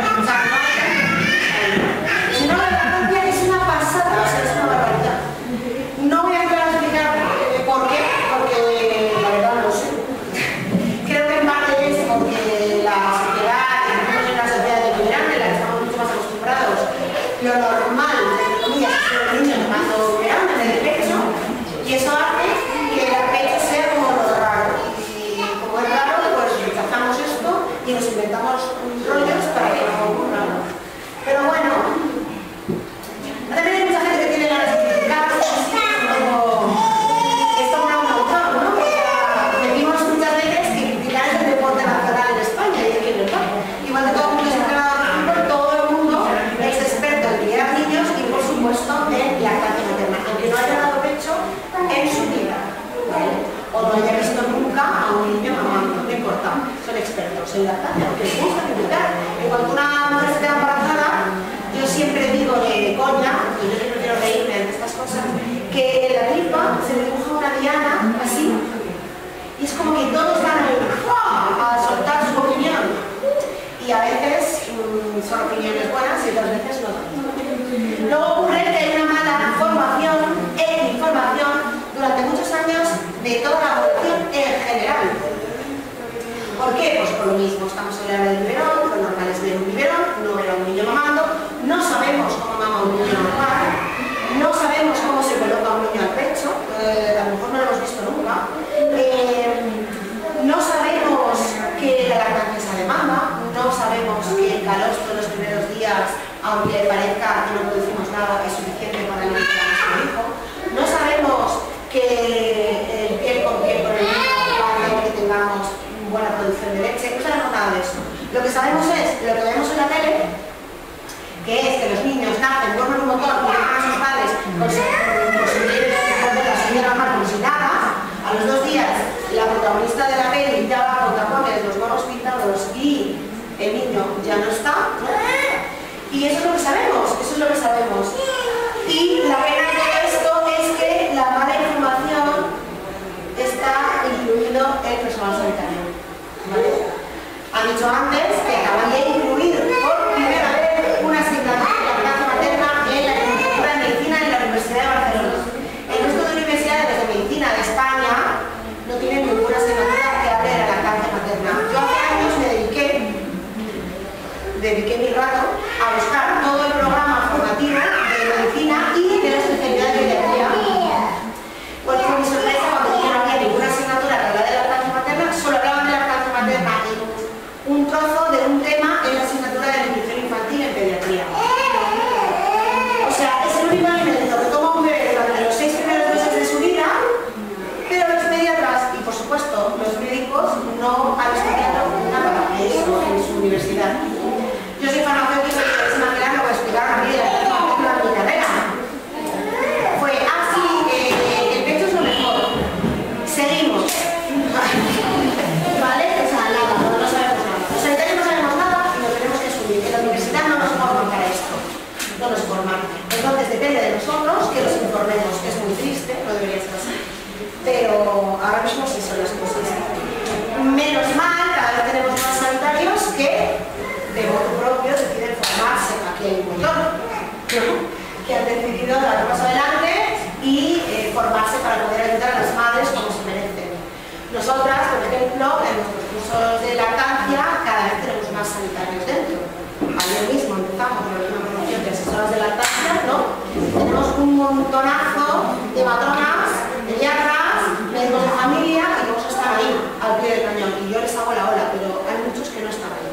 O sea, si no, la verdad es una pasada, o sea, es una barbaridad. No voy a entrar a explicar por qué, porque la verdad no sé. Creo que en parte es porque la sociedad de liberal, en la que estamos mucho más acostumbrados, lo normal, entre comillas, es que los niños cuando operan en el pecho, y eso hace que el pecho sea como lo raro. Y como es raro, pues rechazamos esto y nos inventamos rollos para que no ocurra, ¿no? Pero bueno, también hay mucha gente que tiene ganas de criticar, como esto me ha gustado, ¿no? Porque venimos muchas veces que criticar es el deporte nacional en España y aquí en Europa. Igual que todo el mundo se encarga de fútbol, todo el mundo es experto en criar niños y por supuesto en lactancia materna, aunque no haya dado pecho en su vida, ¿vale? O no haya visto nunca a un niño mamando, no importa, son expertos en lactancia, porque les gusta criticar. En cuanto una mujer se queda embarazada, yo siempre digo de coña, y yo siempre quiero reírme de estas cosas, que en la tripa se dibuja una diana así, y es como que todos van a soltar su opinión. Y a veces son opiniones buenas y otras veces no. Luego ocurre que hay una mala formación e información durante muchos años de toda la población en general. ¿Por qué? Pues por lo mismo, estamos en la era del biberón, lo normal es ver un biberón, no ver a un niño mamando, no sabemos cómo mama un niño normal, no sabemos cómo se coloca un niño al pecho, a lo mejor no lo hemos visto nunca, no sabemos que la lactancia de mama, no sabemos que el calostro en los primeros días, aunque le parezca que no producimos nada, es suficiente para alimentar a su hijo, no sabemos que el piel con piel con el niño, que tengamos buena producción de leche, no sabemos nada de eso. Lo que sabemos es lo que vemos en la tele, que es que los niños nacen, duermen un montón y dejan a sus padres con la señora Marcos y nada. A los 2 días, la protagonista de la peli ya va con tapones, los gorros pintados y el niño ya no está. Y eso es lo que sabemos, eso es lo que sabemos. Y la pena de esto es que la mala información está incluyendo el personal sanitario. ¿Vale? Ha dicho antes que acaban de incluir por primera vez una asignatura de lactancia materna en la licenciatura de medicina en la Universidad de Barcelona. El resto de universidades de medicina de España no tienen ninguna asignatura que hable de lactancia materna. Yo hace años me dediqué mi rato a buscar todo el programa formativo de medicina y de la especialidad de pediatría. Pues fue mi sorpresa cuando yo no había ninguna asignatura que hablara de lactancia materna, solo hablaban de lactancia materna y un trozo de un tema en la asignatura de nutrición infantil en pediatría. O sea, es el único alimento que toma un bebé durante los 6 primeros meses de su vida, pero los pediatras y por supuesto los médicos no han estudiado nada de eso en su universidad. Yo soy farmacéutica y se imaginan lo que explicaron a mí de la lactancia materna en mi carrera. Fue así, el pecho es lo mejor. Seguimos. ¿Vale? O sea, nada, no sabemos nada. Los sanitarios no sabemos nada y nos tenemos que subir. En la universidad no nos forman para esto. No nos forman. Entonces depende de nosotros que los informemos. Es muy triste, no debería ser así. Pero ahora mismo sí son las cosas. Menos mal, cada vez tenemos más sanitarios que de modo propio deciden formarse. Aquí hay un montón, ¿no?, que han decidido dar un paso adelante y formarse para poder ayudar a las madres como se merecen. Nosotras, por ejemplo, en nuestros cursos de lactancia, cada vez tenemos más sanitarios dentro. Ayer mismo empezamos con la misma formación de asesoras de lactancia, ¿no? Tenemos un montonazo de matronas, de pediatras, médicos de familia que vamos a estar ahí, al pie del cañón. Y yo les hago la ola, pero hay muchos que no están ahí.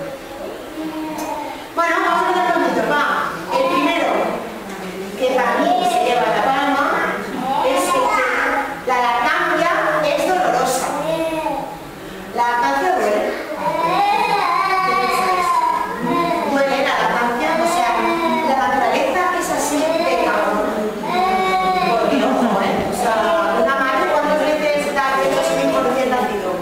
Bueno, vamos a ver los mitos, va. El primero, que para mí se lleva la palma, es que la lactancia es dolorosa. La lactancia duele. ¿Qué pensáis? Duele la lactancia, o sea, la naturaleza es así de cabrón. Por Dios, no, ¿eh? O sea, una madre cuando crece está de 2.000 por 100 nacido.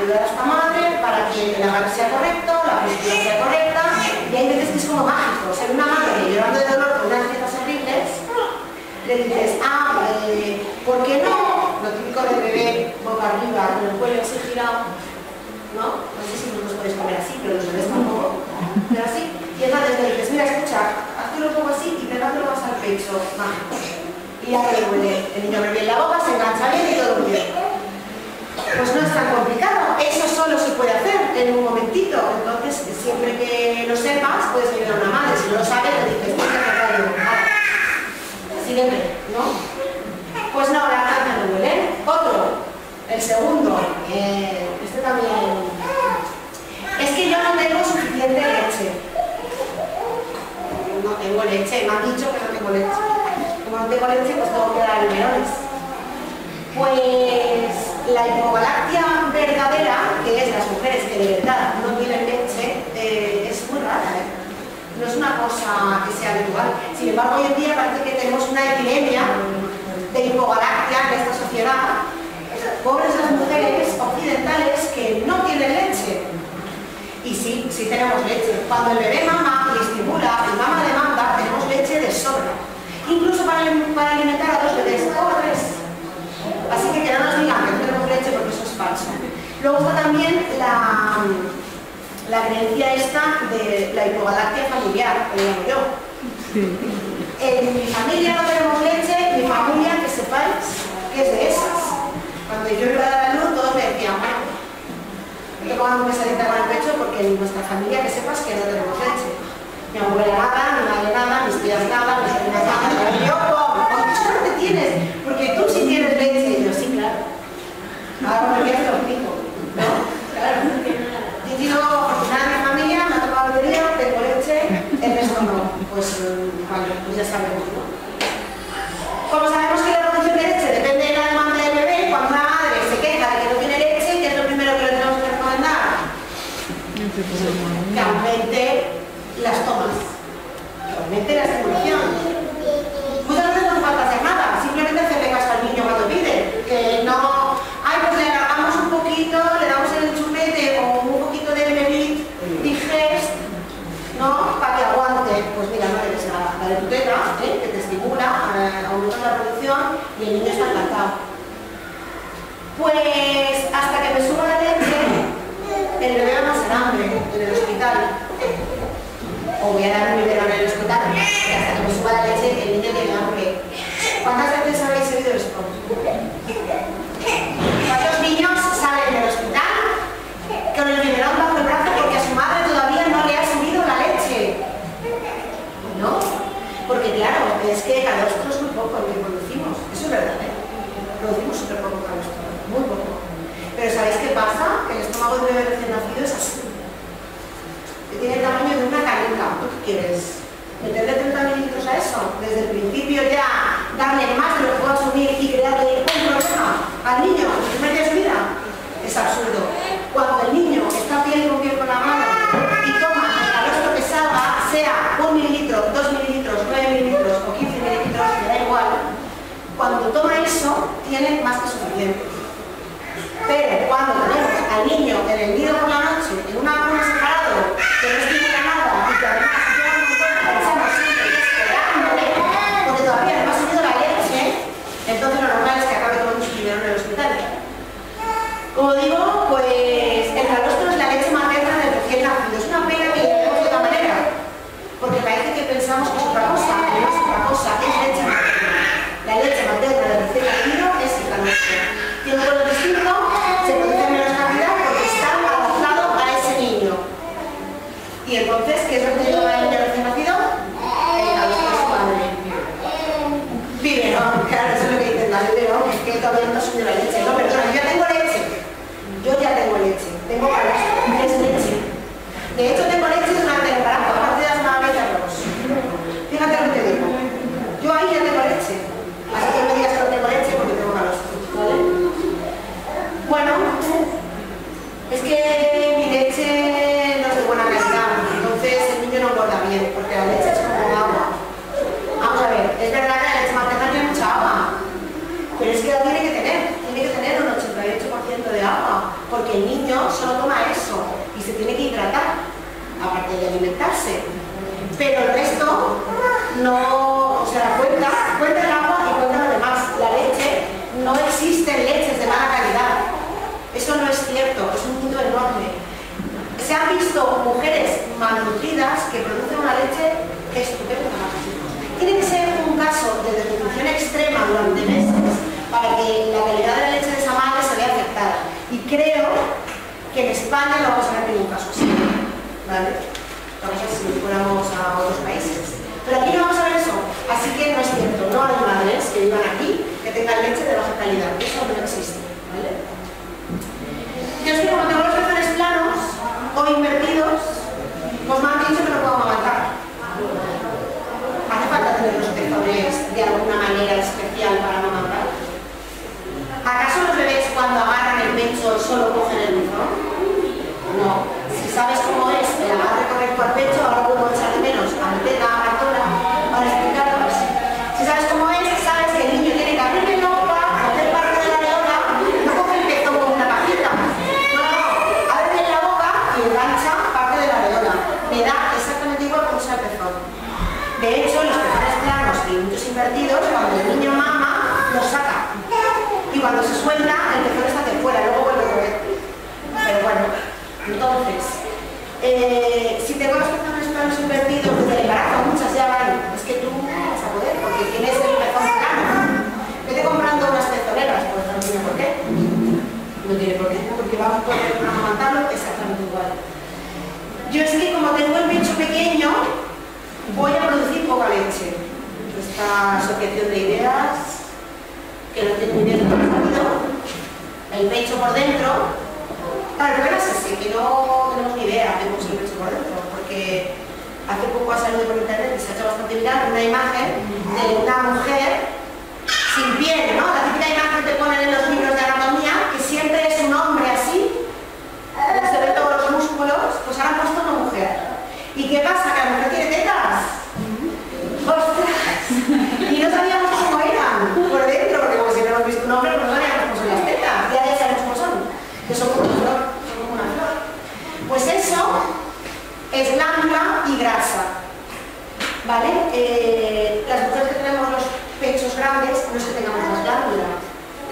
ayudar a esta madre para que el agarre sea correcto, la postura sea correcta, y hay veces que es como mágico. O sea, una madre llorando de dolor por unas dietas horribles, le dices, ¿por qué no? Lo típico del bebé boca arriba, con el cuello así girado, ¿no? No sé si vosotros podéis comer así, pero los bebés tampoco, pero así. Y entonces le dices, mira, escucha, hazlo un poco así y pegándolo más al pecho, mágico. Y ya te duele. El niño bebe en la boca, se engancha bien y todo bien. Pues no es tan complicado, eso solo se puede hacer en un momentito. Entonces, siempre que lo sepas, puedes ayudar a una madre. Si no lo sabes, te dices, ¿por qué tratar de educar? Sígueme, ¿no? Pues no, la cabeza no duele. Otro, el segundo, este también. Es que yo no tengo suficiente leche. No tengo leche, me han dicho que no tengo leche. Como no tengo leche, pues tengo que dar biberones. Pues la hipogalactia verdadera, que es las mujeres que de verdad no tienen leche, es muy rara, No es una cosa que sea habitual. Sin embargo, hoy en día parece que tenemos una epidemia de hipogalactia en esta sociedad. Pobres las mujeres occidentales que no tienen leche. Y sí, sí tenemos leche. Cuando el bebé mama y estimula y mama demanda, tenemos leche de sobra. Incluso para alimentar a dos bebés o a tres. Así que no nos digan que no tenemos leche porque eso es falso. Luego está también la creencia esta de la hipogalactia familiar, que digo yo. En mi familia no tenemos leche, mi familia, que sepáis, que es de esas. Cuando yo iba a dar a luz, todos me decían, no te pongas un pesadita con el pecho porque en nuestra familia, que sepas que no tenemos leche. Mi abuela nada, mi madre nada, mis tías nada, mis hermanas nada, pero yo, ¿por qué suerte tienes? Porque tú sí tienes leche. Y yo, sí, claro. Ahora me voy a hacer un pico, ¿no? Claro. Yo digo, nada, mi familia, me ha tocado el día, tengo leche, el resto no. Pues, vale, pues ya sabemos, ¿no? Como sabemos que la producción de leche depende de la demanda del bebé, cuando la madre se queja de que no tiene leche, ¿qué es lo primero que le tenemos que recomendar? Que aumente las tomas, que aumente la estimulación. Muchas veces no hace falta hacer nada, simplemente hacerle caso al niño cuando pide, que no, pues le agarramos un poquito, le damos el chupete o un poquito de Benelite, Digest, ¿no? Para que aguante. Pues mira, no le des nada, la de tutela, que te estimula, aumenta la producción y el niño está encantado. Pues hasta que me suba la leche, el bebé va más en hambre en el hospital. O voy a dar un biberón en el hospital, y hasta que me suba la leche, el niño tiene hambre. ¿Cuántas veces habéis oído esto? ¿Cuántos niños salen del hospital con el biberón bajo el brazo porque a su madre todavía no le ha subido la leche? No, porque claro, es que a nosotros muy poco lo que producimos, eso es verdad, producimos súper poco a nosotros. Muy poco. Pero ¿sabéis qué pasa? Que el estómago de un bebé recién nacido es así. Que tiene el tamaño de una caneta. ¿Tú qué quieres? ¿Meterle 30 mililitros a eso? Desde el principio ya darle más de lo que pueda asumir y crearle un problema al niño en su media vida. Es absurdo. Cuando el niño está piel con piel con la mano y toma el calostro que salga, sea 1 mililitro, 2 mililitros, 9 mililitros o 15 mililitros, me da igual. Cuando toma eso, tiene más que suficiente. Pero cuando tenemos al niño en el nido por la noche, en un ángulo separado, que no estimula nada, y que además lleva un montón de pensamos siempre esperándole, porque todavía no ha subido la leche, entonces lo normal es que acabe tomando su biberón en el hospital. Como digo, pues el calostro es la leche materna del recién nacido. Es una pena que le demos de otra manera, porque parece que pensamos que es otra cosa, que no es otra cosa, que es leche materna. La leche materna del recién nacido es el calostro. Tiene un color distinto, se produce en menos cantidad porque está adaptado a ese niño. Y entonces, ¿qué es lo que lleva el niño recién nacido? El calostro de su madre. Biberón, claro, eso es lo que intenta, biberón, es que todavía no asumió la leche. No, pero no, yo ya tengo leche. Yo ya tengo leche. Tengo calostro, es leche. De hecho, tengo leche durante el embarazo, aparte de las mamas y arroz. Fíjate lo que te digo. Yo ahí ya tengo leche. Así que me digas que no tengo leche porque tengo calostro, ¿vale? Bueno, es que mi leche no es de buena calidad, entonces el niño no engorda bien, porque la leche es como agua. Vamos a ver, es verdad que la leche materna tiene mucha agua, pero es que la tiene que tener un 88% de agua, porque el niño solo toma eso y se tiene que hidratar, aparte de alimentarse. Pero el resto no, o sea, cuenta el agua y cuenta lo demás. La leche, no existen leches de mala calidad. Eso no es cierto, es un mundo enorme. Se han visto mujeres malnutridas que producen una leche estupenda. Tiene que ser un caso de desnutrición extrema durante meses para que la calidad de la leche de esa madre se vea afectada. Y creo que en España no vamos a ver ningún caso así, ¿vale? Entonces, si fuéramos a otros países. Pero aquí no vamos a ver eso. Así que no es cierto, no hay madres que vivan aquí que tengan leche de baja calidad. Eso no existe, ¿vale? Yo es que como tengo los pezones planos o invertidos, pues me han dicho que no puedo amamantar. ¿Hace falta tener los pezones de alguna manera especial para amamantar? ¿Acaso los bebés cuando agarran el pecho solo cogen el buzón? No. Si sabes cómo es el agarre correcto al pecho, ahora puedo echar de menos a Antena, a Martona, para explicarlos. Si sabes cómo es, sabes que el niño tiene que abrir el ojo para hacer parte de la leona, no coge el pezón con una pajita. No, abre la boca y engancha parte de la leona. Me da exactamente igual que usa el pezón. De hecho, los pezones planos y muchos invertidos, cuando el niño mama, los saca. Y cuando se suelta, el pezón está hacia fuera, luego vuelve a comer. Pero bueno. Entonces, si tengo los pezones planos invertidos desde el embarazo, muchas ya van, es que tú no vas a poder porque tienes el pezón plano. Vete comprando unas pezoneras, porque no tiene por qué. No tiene por qué, porque vamos a poder amamantarlo exactamente igual. Yo es que como tengo el pecho pequeño, voy a producir poca leche. Esta asociación de ideas, que no tiene muy bien reconocido, el pecho por dentro. Claro, el problema es ese, que no tenemos ni idea de cómo se ve por dentro, porque hace poco ha salido por internet y se ha hecho bastante viral una imagen de una mujer sin piel, ¿no? La típica imagen que te ponen en los libros de anatomía, que siempre es un hombre así, se ven todos los músculos, pues ahora han puesto una mujer. ¿Y qué pasa? ¿Que la mujer tiene tetas? ¡Ostras! Y no sabíamos cómo eran por dentro, porque como si no hemos visto un hombre, no sabíamos cómo son las tetas, ya sabemos cómo son, que son pues eso es glándula y grasa, ¿vale? Las mujeres que tenemos los pechos grandes no es que tengamos más glándula,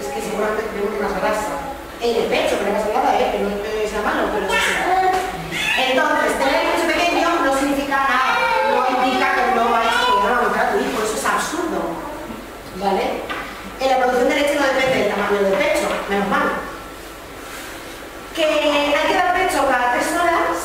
es que seguramente tenemos más grasa en el pecho, pero no pasa nada, que no es la mano, pero es así. Entonces, tener el pecho pequeño no significa nada, no indica que no vayas a poder amamantar a tu hijo, eso es absurdo, ¿vale? En la producción de leche no depende del tamaño del pecho, menos mal. Que hay que dar pecho cada 3 horas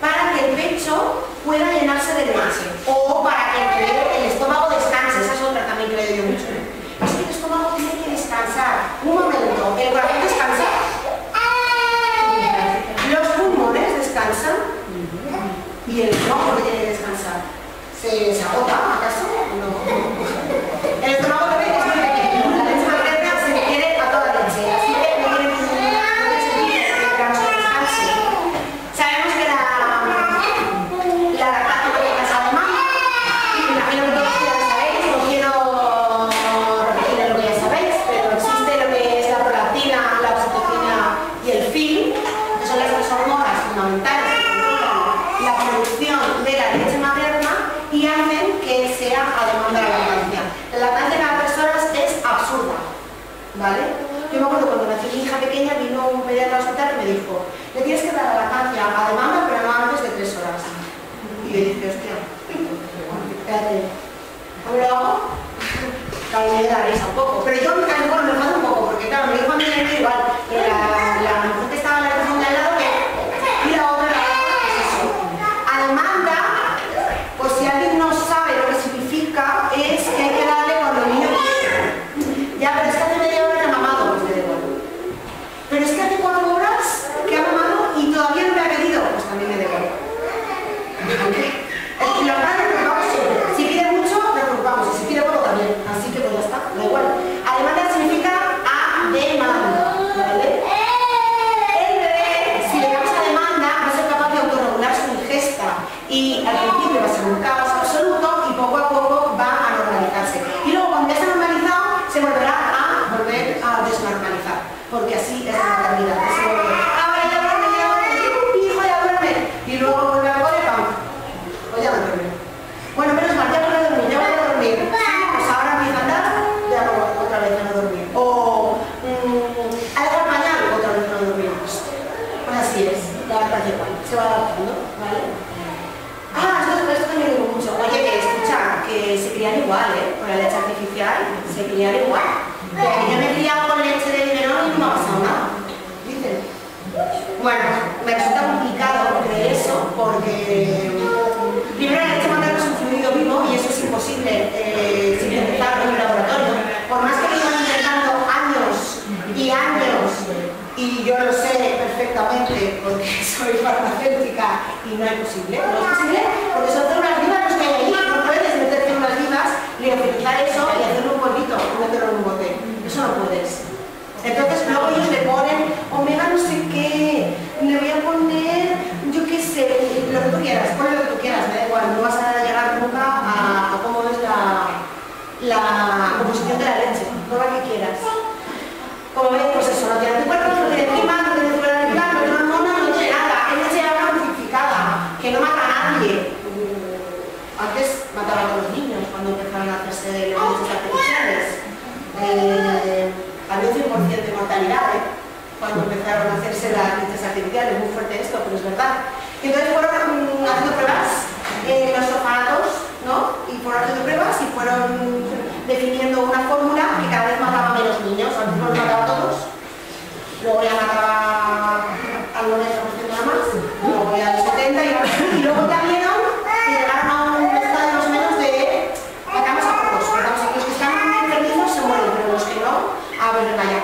para que el pecho pueda llenarse de leche o para que el estómago descanse, esa es otra también creo yo mucho. Es que el estómago tiene que descansar, un momento, el corazón descansa, los pulmones descansan y el estómago tiene que descansar. ¿Se agota acaso? No. El estómago también es muy pequeño, la leche materna se requiere a toda leche, así que no tiene ningún problema. Así que pues ya está, da igual. Además significa a demanda, ¿vale? Así es, da tal cual, se va adaptando, ¿vale? Ah, esto también digo mucho. Oye, que escucha, que se crían igual, ¿eh? Con la leche artificial, se crían igual. Que yo me he criado con leche del menor y no me ha pasado nada. Dicen. Bueno, me resulta complicado de eso, porque primero la leche materna es un fluido vivo y eso es imposible sintetizarlo en un laboratorio. Por más que llevan intentando años y años, y yo lo sé perfectamente porque soy farmacéutica y no es posible, porque son células vivas los que hay allí, no puedes meter células vivas, liofilar eso y hacerle un polvito, meterlo en un bote, eso no puedes. Entonces luego ellos le ponen omega no sé qué, le voy a poner, yo qué sé, lo que tú quieras, ponle lo que tú quieras, da igual, no vas a llegar nunca a cómo es la composición de la leche, no la que quieras. Como ves, pues eso, no tiene anticuerpos, no tiene clima, no tiene celular viva, no tiene hormona, no tiene nada, es leche modificada, que no mata a nadie. Antes mataban a los niños cuando empezaron a hacerse las leches artificiales. Había un 100% de mortalidad cuando empezaron a hacerse las leches artificiales, muy fuerte esto, pero es verdad. Entonces fueron haciendo pruebas en los orfanatos, ¿no? Y fueron haciendo pruebas y fueron definiendo una fórmula que cada vez mataba menos niños. Antes los mataba a todos, luego ya mataba a los 90% más, luego ya a los 70 y luego también llegaron a un estado más o menos de matamos a pocos, matamos a los que están enfermos se mueren, pero los que no, a ver, calla.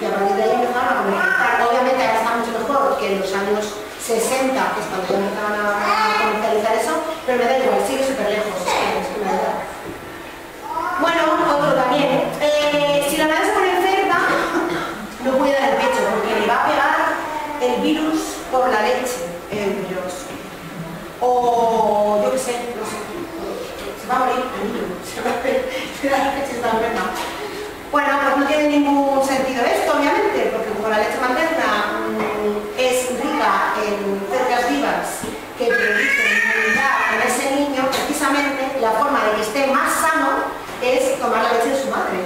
Y a partir de ahí empezaron a comercializar. Obviamente ahora está mucho mejor que en los años 60, que es cuando empezaron a comercializar eso, pero me da igual, sigue súper lejos. Bueno, otro también. Si la madre se pone enferma, no cuida del pecho, porque le va a pegar el virus por la leche. El virus. O yo qué sé, no sé. Se va a morir el niño. Se va a pegar la leche está enferma. Bueno, pues no tiene ningún sentido esto, obviamente, porque como la leche materna es rica en células vivas que producen inmunidad en ese niño, precisamente la forma de que esté más sano es tomar la leche de su madre.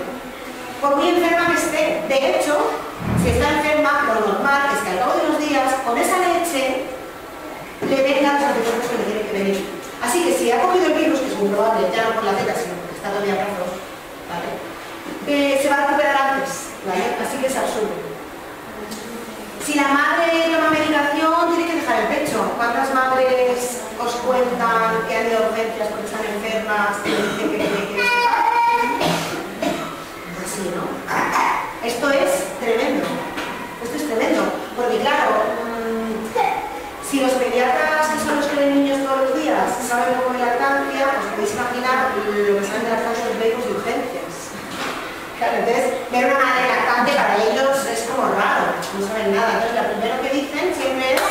Por muy enferma que esté, de hecho, si está enferma, lo normal es que al cabo de unos días, con esa leche, le vengan los anticuerpos que le tienen que venir. Así que si ha cogido el virus, que es muy probable, ya no por la teta, sino porque está todavía rojo, ¿vale? Se va a recuperar antes, ¿vale? Así que se absorbe. Si la madre toma medicación, tiene que dejar el pecho. ¿Cuántas madres os cuentan que han ido a urgencias porque están enfermas y dicen que tienen que dejar? Así, ¿no? Esto es tremendo. Esto es tremendo. Porque claro, si los pediatras, que son los que ven niños todos los días, saben cómo es la lactancia, os podéis imaginar lo que saben de lactancia de los bebés de urgencia. Claro, entonces, ver una madre lactante para ellos es como raro, no saben nada. Entonces, lo primero que dicen siempre es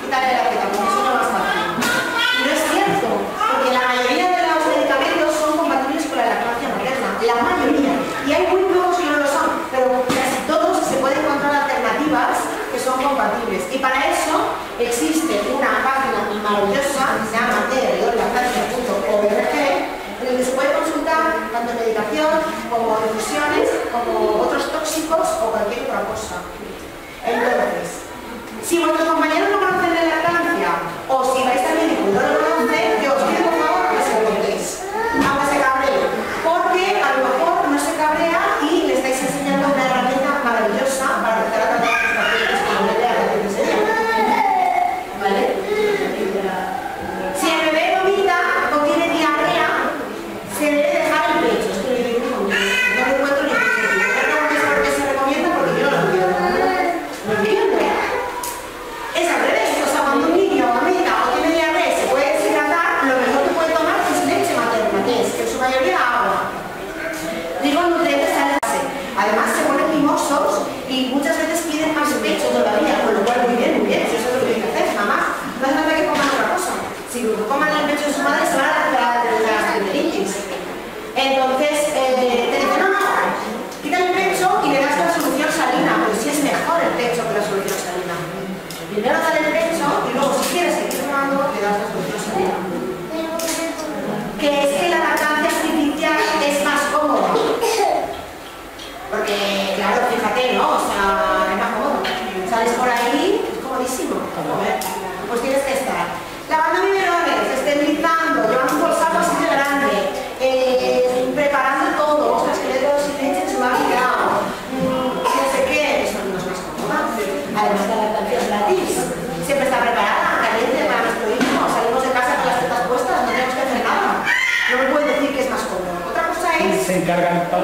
quitarle la teta, porque eso no va a estar bien. Y no es cierto, porque la mayoría de los medicamentos son compatibles con la lactancia materna, la mayoría. Y hay muy pocos que no lo son, pero casi todos se pueden encontrar alternativas que son compatibles. Y para eso existe una página maravillosa que se llama www.lactancia.org, en el que se puede consultar tanto medicación como infusiones, como otros tóxicos o cualquier otra cosa. Entonces, si vuestros compañeros no conocen de lactancia o si vais al médico y no lo conocen, yo os pido por favor que se lo contéis, aunque se cabree, porque a lo mejor no se cabrea y le estáis enseñando una herramienta maravillosa para empezar a tratar los pacientes con la idea de que se enseña. ¿Vale? Si el bebé vomita o tiene diarrea, se debe dejar el pecho. Es que yo no lo encuentro ni pecho. No es por qué se recomienda porque yo no lo entiendo. ¿No entiendo? Es al revés. O sea, cuando un niño vomita o tiene diarrea se puede deshidratar, lo mejor que puede tomar es leche materna, que es en su mayoría agua. Digo nutrientes a la base. Además se ponen mimosos y muchas veces piden más pecho todavía, con lo cual muy bien, si eso es lo que hay que hacer, jamás. No hace falta que coman otra cosa. Si coman el pecho de su madre se van a entonces, te dicen, no, quita el pecho y le das la solución salina, pero si es mejor el pecho que la solución salina. Primero dale el pecho y luego si quieres seguir tomando, le das la solución salina. Que es que la lactancia artificial es más cómoda. Porque, claro, fíjate, ¿no? O sea, es más cómodo. Sales por ahí, es comodísimo.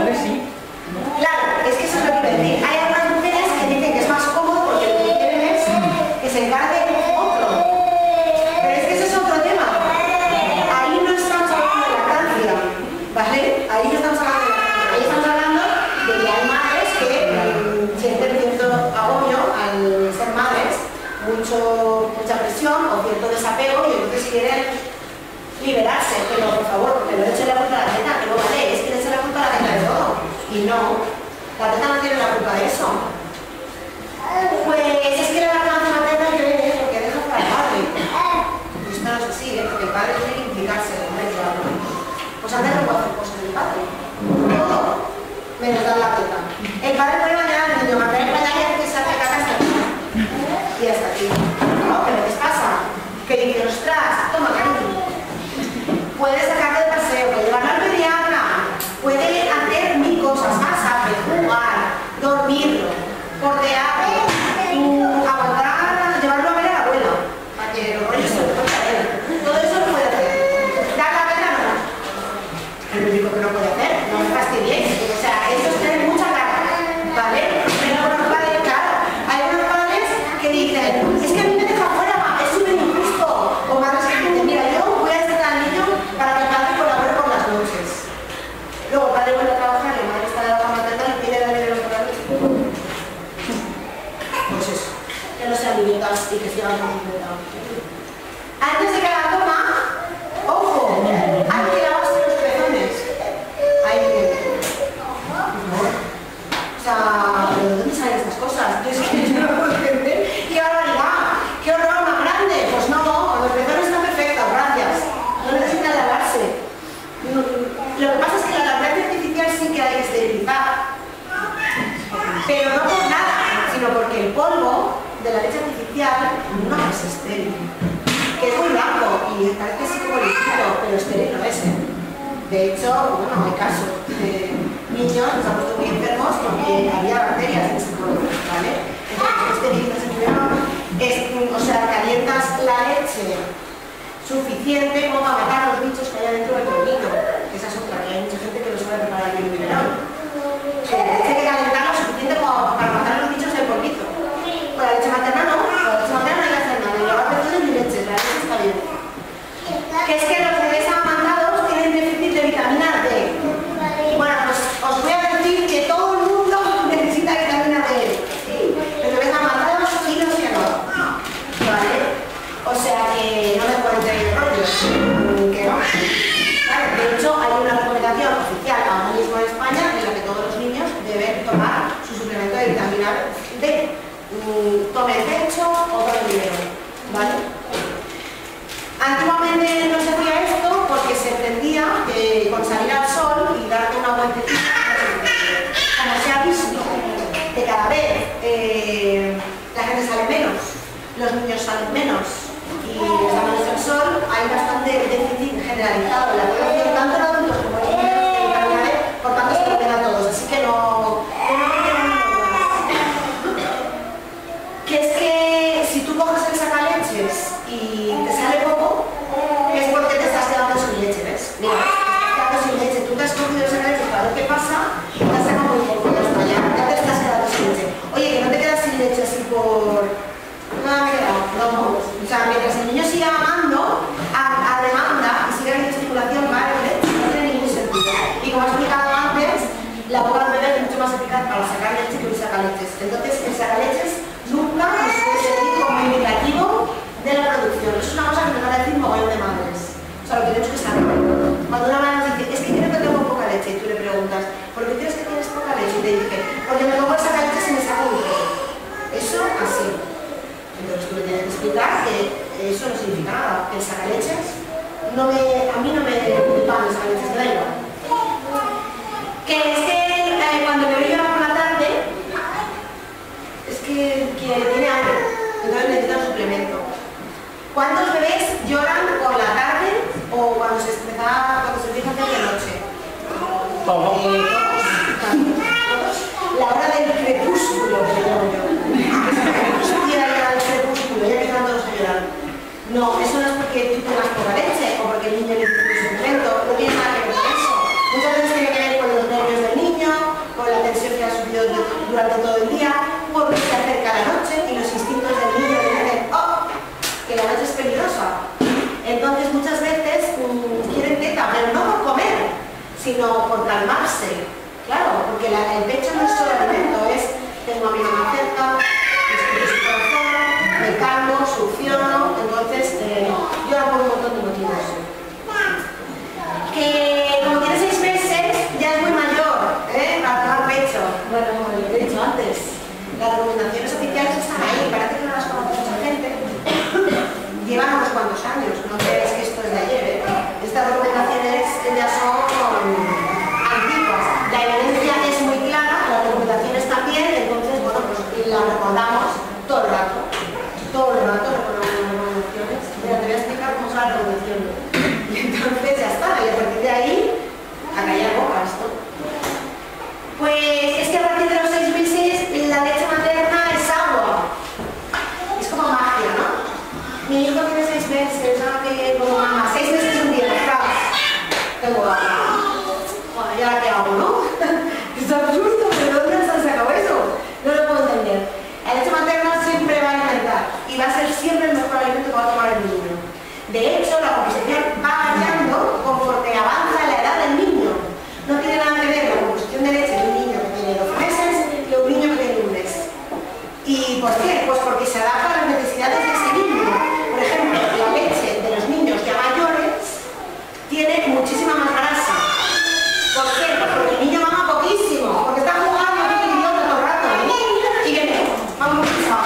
hombres sí. Claro, es que eso es lo que iba a decir. Hay algunas mujeres que dicen que es más cómodo porque lo que quieren es que se encargue otro. Pero es que ese es otro tema. Ahí no estamos hablando de lactancia, ¿vale? Ahí no estamos hablando de lactancia. Ahí estamos hablando de que hay madres que sienten cierto agobio al ser madres, mucha presión o cierto desapego y entonces quieren liberarse. Pero por favor, pero échale la culpa a la teta, que no vale, es que le echa la culpa a la teta de todo. Y no, la teta no tiene la culpa de eso. Pues es que la lactancia materna es lo que deja para el padre. Y esto no es así, porque el padre tiene que implicarse en el medio. Pues antes no puede hacer cosas del padre. Todo, menos dar la teta. El padre puede mandar al niño, mandar el pañal y hacer que se hace caca hasta aquí. Y hasta aquí. No, pero ¿qué les pasa? Que dicen, ostras, toma cariño. Puede sacarlo de paseo, puede llevarlo al pediatra, puede hacer mil cosas más, jugar, dormir, cortear, aguantar, llevarlo a ver a la abuela, para que los rollos se lo puedan hacer. Todo eso lo puede hacer. Dar la pena no. El único que no puede hacer, no me fastidiéis. O sea, eso es tener mucha cara, ¿vale? Pero los padres, claro, hay unos padres que dicen, es que a mí me deja fuera, es súper injusto. O madres que dicen, mira, yo voy a estar al niño para que el padre colabore por las noches. Luego el padre vuelve a trabajar y el madre está de la cama teta y pide darle los horarios. Pues eso, que no sean idiotas y que sigan con libertad. Antes de que la coma, ojo, hay que lavarse los pezones. Hay que... O sea, ¿de dónde salen estas cosas? Yo es que no lo puedo entender. ¡Qué barbaridad! ¡Qué horror más grande! Pues no, los pezones están perfectos, gracias. No necesitan lavarse. Lo que pasa es que la lactancia artificial sí que hay que esterilizar, pero no por nada, sino porque el polvo de la leche artificial no es estéril, que es muy blanco y parece psicopolizado, pero estéril no es. De hecho, bueno, hay casos de niños que se han puesto muy enfermos porque había bacterias en su polvo, ¿vale? Entonces, esterilizas el polvo, o sea, calientas la leche suficiente como para matar los bichos que hay dentro del polvito. Esa es otra, que hay mucha gente que no sabe preparar el biberón. Tiene que calentar lo suficiente como para matar los bichos del polvito. Con la leche materna no, con la leche materna no hay que hacer nada. Y ahora todo es mi leche, la leche está bien. Que es que los bebés amamantados tienen déficit de vitamina D. Bueno, pues os voy a decir que todo el mundo necesita vitamina D. Los bebés amamantados y los que no. ¿Vale? O sea que no me cuente el rollo. Que no. De hecho, hay una recomendación oficial ahora mismo en España en la que todos los niños deben tomar su suplemento de vitamina D. Tome el techo o tome el dinero, ¿vale? Antiguamente no se hacía esto porque se entendía que con salir al sol y darte una vueltecita, como se ha visto, que cada vez la gente sale menos, los niños salen menos. Y los tamaños del sol hay bastante déficit generalizado en la población, tanto en adultos como en niños de vitamina D, por tanto se protegen a todos, así que no. Que es que si tú coges el sacaleches y te sale poco, es porque te estás quedando sin leche, ¿ves? Mira, te estás quedando sin leche, tú te has cogido el sacaleches para ver qué pasa, y te has sacado muy poco, ya te estás quedando sin leche. Oye, que no te quedas sin leche así por... No, o sea, mientras el niño siga amando a demanda y siga en circulación, ¿vale? No tiene ningún sentido. Y como he explicado antes, la boca del bebé es mucho más eficaz para sacar leche que un sacaleches. Entonces, el sacaleches nunca es un sentido comunicativo de la producción. Es una cosa que nos van a decir mogollón de madres. O sea, lo tenemos que saber. Cuando una madre nos dice, es que creo que tengo poca leche, y tú le preguntas, ¿por qué crees que tienes poca leche? Y te dice, porque me pongo el sacaleches y me saco un poco. Eso así. Entonces tú me tienes que explicar que eso no significa nada, que el sacaleches, a mí no me preocupan los sacaleches, me da igual. Que es que cuando me voy a llorar por la tarde, es que tiene hambre, entonces necesita un suplemento. ¿Cuántos bebés lloran por la tarde o cuando se empieza a hacer de noche? Todos. La hora del crepúsculo, que llamo yo. No, eso no es porque tú tengas poca leche o porque el niño necesita un suplemento, no tiene nada que ver con eso. Muchas veces tiene que ver con los nervios del niño, sino por calmarse. Claro, porque el pecho no es solo alimento, es tengo a mi mamá cerca, me calmo, soluciono, entonces yo hago un montón de motivos. Que como tiene 6 meses ya es muy mayor, para tomar pecho. Bueno, como lo he dicho antes, las recomendaciones oficiales están ahí, parece que no las conoce mucha gente. Llevan unos cuantos años, no creáis que esto es de ayer, estas recomendaciones ya son antiguas. La evidencia es muy clara, las recomendaciones también, entonces bueno, pues las recordamos todo el rato recordamos las recomendaciones. Mira, te voy a explicar cómo son las recomendaciones. Y entonces ya está, y a partir de ahí, a callar boca esto. Pues es que a partir de los 6 meses la leche materna es agua. Es como magia, ¿no? Mi hijo tiene 6 meses, ¿no? Que como mamá, 6 meses es un día, tengo agua. Bueno, ¿y ahora qué hago, no? Es absurdo, pero ¿dónde se acabó eso? No lo puedo entender. La leche materna siempre va a alimentar y va a ser siempre el mejor alimento que va a tomar el niño. De hecho, la composición va variando conforme avanza la edad del niño. No tiene nada que ver la composición de leche de un niño que tiene 2 meses y de un niño que tiene 1 mes. ¿Y por qué? Pues porque se adapta a las necesidades de ese niño. Por ejemplo, la leche de los niños ya mayores tiene muchísima más grasa. ¿Por qué? Pues porque el niño mama poquísimo, porque está jugando con el idiota todo el rato. Y viene, vamos un poquito,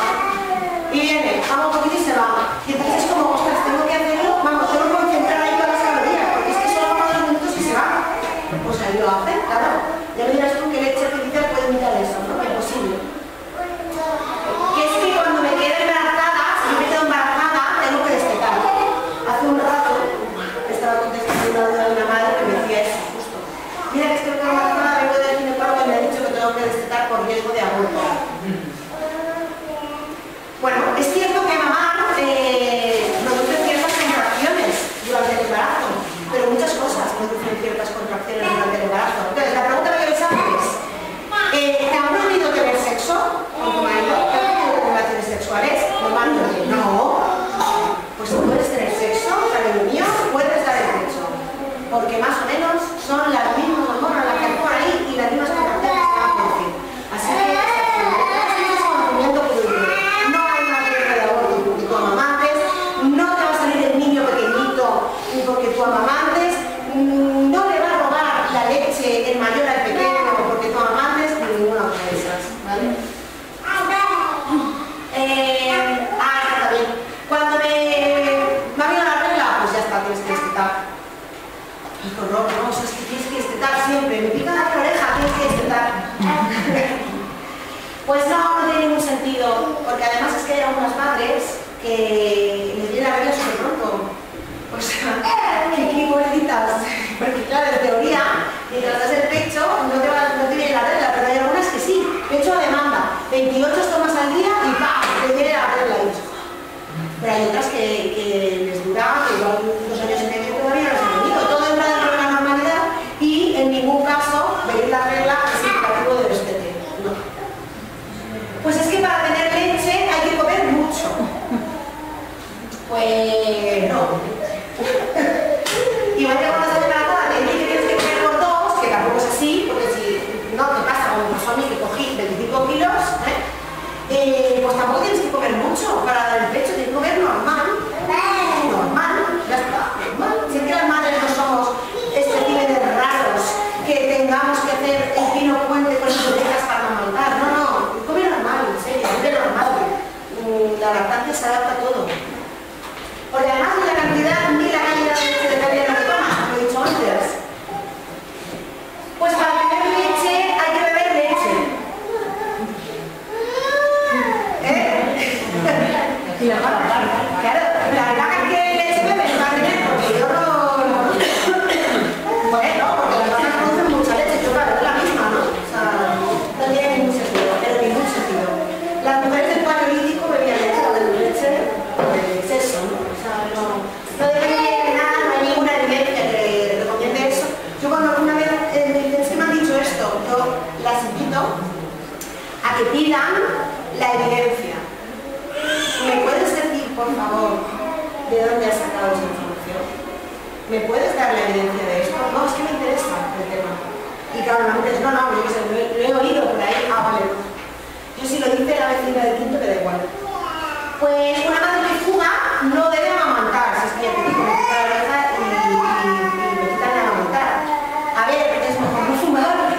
y viene, vamos un poquito y se va. Y entonces es como, ostras, tengo que hacerlo, vamos, tengo que concentrar ahí todas las calorías, porque es que solo vamos 2 minutos y se va. Pues ahí lo hacen, claro. Ya me dirás tú que leche artificial puede imitar eso, ¿no? Es posible. Que es que cuando me quedo embarazada, si me quedo embarazada, tengo que respetar. Hace un rato estaba contestando una duda de una madre que me decía eso, justo. Mira que estoy embarazada, vengo del ginecólogo y me ha dicho que tengo que respetar por riesgo de aborto. Bueno, es cierto que mamá produce ciertas contracciones durante el embarazo, pero muchas cosas producen ciertas contracciones durante el embarazo. Entonces, la pregunta que yo les hago es, ¿te han prohibido tener sexo con tu marido? ¿Te han prohibido relaciones sexuales? Normalmente no. Pues puedes tener sexo, cariño mío, puedes dar el sexo. Porque más o menos son las mismas hormonas las que hay por ahí y las mismas contracciones que van a producir. Así que porque tu amamantes no le va a robar la leche en mayor al pequeño, porque tu amamantes ninguna de esas, ¿vale? Está bien. Cuando me ha venido la regla, pues ya está, tienes que destetar. Y con ropa, no, es que tienes que destetar siempre. Me pica la oreja, tienes que destetar. Pues no, no tiene ningún sentido, porque además es que hay algunas madres que les viene la regla súper pronto. O sea, qué gorditas, porque claro, en teoría, mientras das el pecho, no te viene la regla, pero hay algunas que sí. Pecho a demanda, 28 tomas al día y ¡pam! Te viene la regla. Pero hay otras que les dura, que igual 2 años y medio todavía no se han venido. Todo entra dentro de la normalidad y en ningún caso venir la regla es indicativo de respeto. No. Pues es que para tener leche hay que comer mucho. Pues no. Igual que cuando estás embarazada te dicen que tienes que comer por 2, que tampoco es así, porque si no te pasa como pasó a mí que cogí 25 kilos, pues tampoco tienes que comer mucho para dar el pecho, tienes que comer normal, ya está, normal. Si es que las madres no somos especímenes raros que tengamos que hacer el fino puente con las orejas para amamantar, no, come normal, en serio, come normal. La lactancia se adapta a todo. Porque además de la cantidad ni la calidad de leche de calidad no toma, lo he dicho antes. Pues para beber leche hay que beber leche. Y la mala, claro, la cantidad de leche bebes va a tener, porque yo no. Bueno, porque las vacas producen mucha leche, yo claro, es la misma, ¿no? O sea, no tiene ningún sentido, pero ningún sentido. Las mujeres del Paleolítico bebían leche, o de leche, o de exceso, ¿no? No debe nada, no hay ninguna evidencia que recomiende eso. Yo cuando alguna vez me han dicho esto, yo las invito a que pidan la evidencia. ¿Me puedes decir, por favor, de dónde has sacado esa información? ¿me puedes dar la evidencia de esto? No, es que me interesa el tema. Y claro, la gente dice, no, no, yo qué sé, lo he oído por ahí, ah, vale. Yo si lo dice la vecina del quinto, me da igual. Pues una madre que fuga no debe amamantar, si es que ya te digo, me quita la cabeza y me quitan de amamantar. A ver, es mejor no fumar,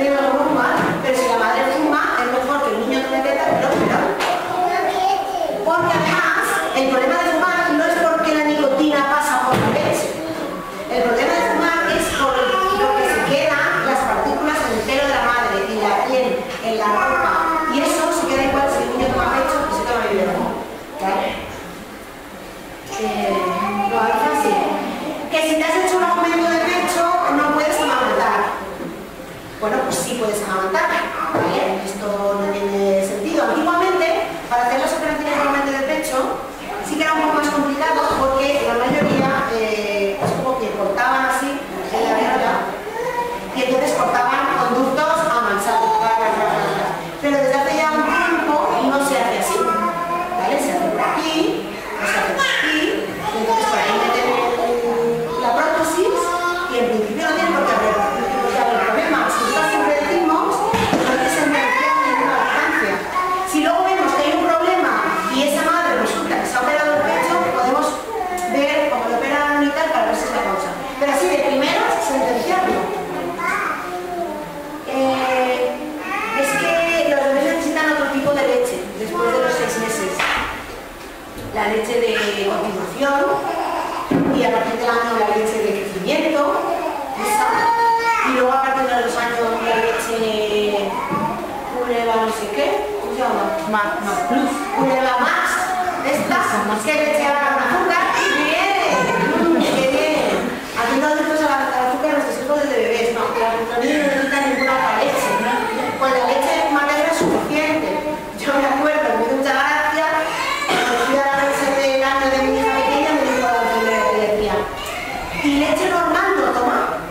es mejor fumar, pero si la madre fuma, es mejor que el niño no le meta el próspero. Porque además, el problema de fumar no es porque la nicotina pasa por la leche. El problema de fumar es por lo que se quedan las partículas en el pelo de la madre y la piel, en la ropa. Y eso se queda igual si el niño toma pecho que se toma bebida. ¿Claro? Lo hago así. Que si te has hecho un aumento de pecho, no puedes amamantar. Bueno, pues sí puedes amamantar. ¿Vale? Esto no tiene sentido. Antiguamente, para hacer las operaciones de aumento de pecho, sí que era un poco más complicado porque la mayoría es como que cortaban así, en la verga, y entonces cortaban conductos a mansalva. Pero desde hace ya un tiempo no se hace así, ¿vale? Se hace por aquí, no se hace por aquí, y entonces por ahí meten la prótesis y en principio no tienen por qué haber problemas. Si nosotros siempre decimos, no hay que ser medicados en ninguna distancia. Si luego vemos que hay un problema y esa madre resulta que se ha operado el pecho, podemos ver cómo lo operan y tal para ver si es la causa. Pero así de primeras, sentenciarlo. Después de los 6 meses, la leche de continuación y a partir del año la leche de crecimiento, esa, y luego a partir de los años la leche Ureva no sé qué, ¿cómo se llama? Más plus, Ureva más, esta, que leche ahora con azúcar, ¡bien! ¡Qué bien! Aquí no hacemos al azúcar a nuestros hijos desde bebés, no, que los niños no necesitan ninguna otra leche, ¿no? Con la leche materna es suficiente. Yo me acuerdo, me dio mucha gracia, cuando fui a la noche del año de mi hija pequeña me dijo a la primera que le decía, ¿y leche normal no toma?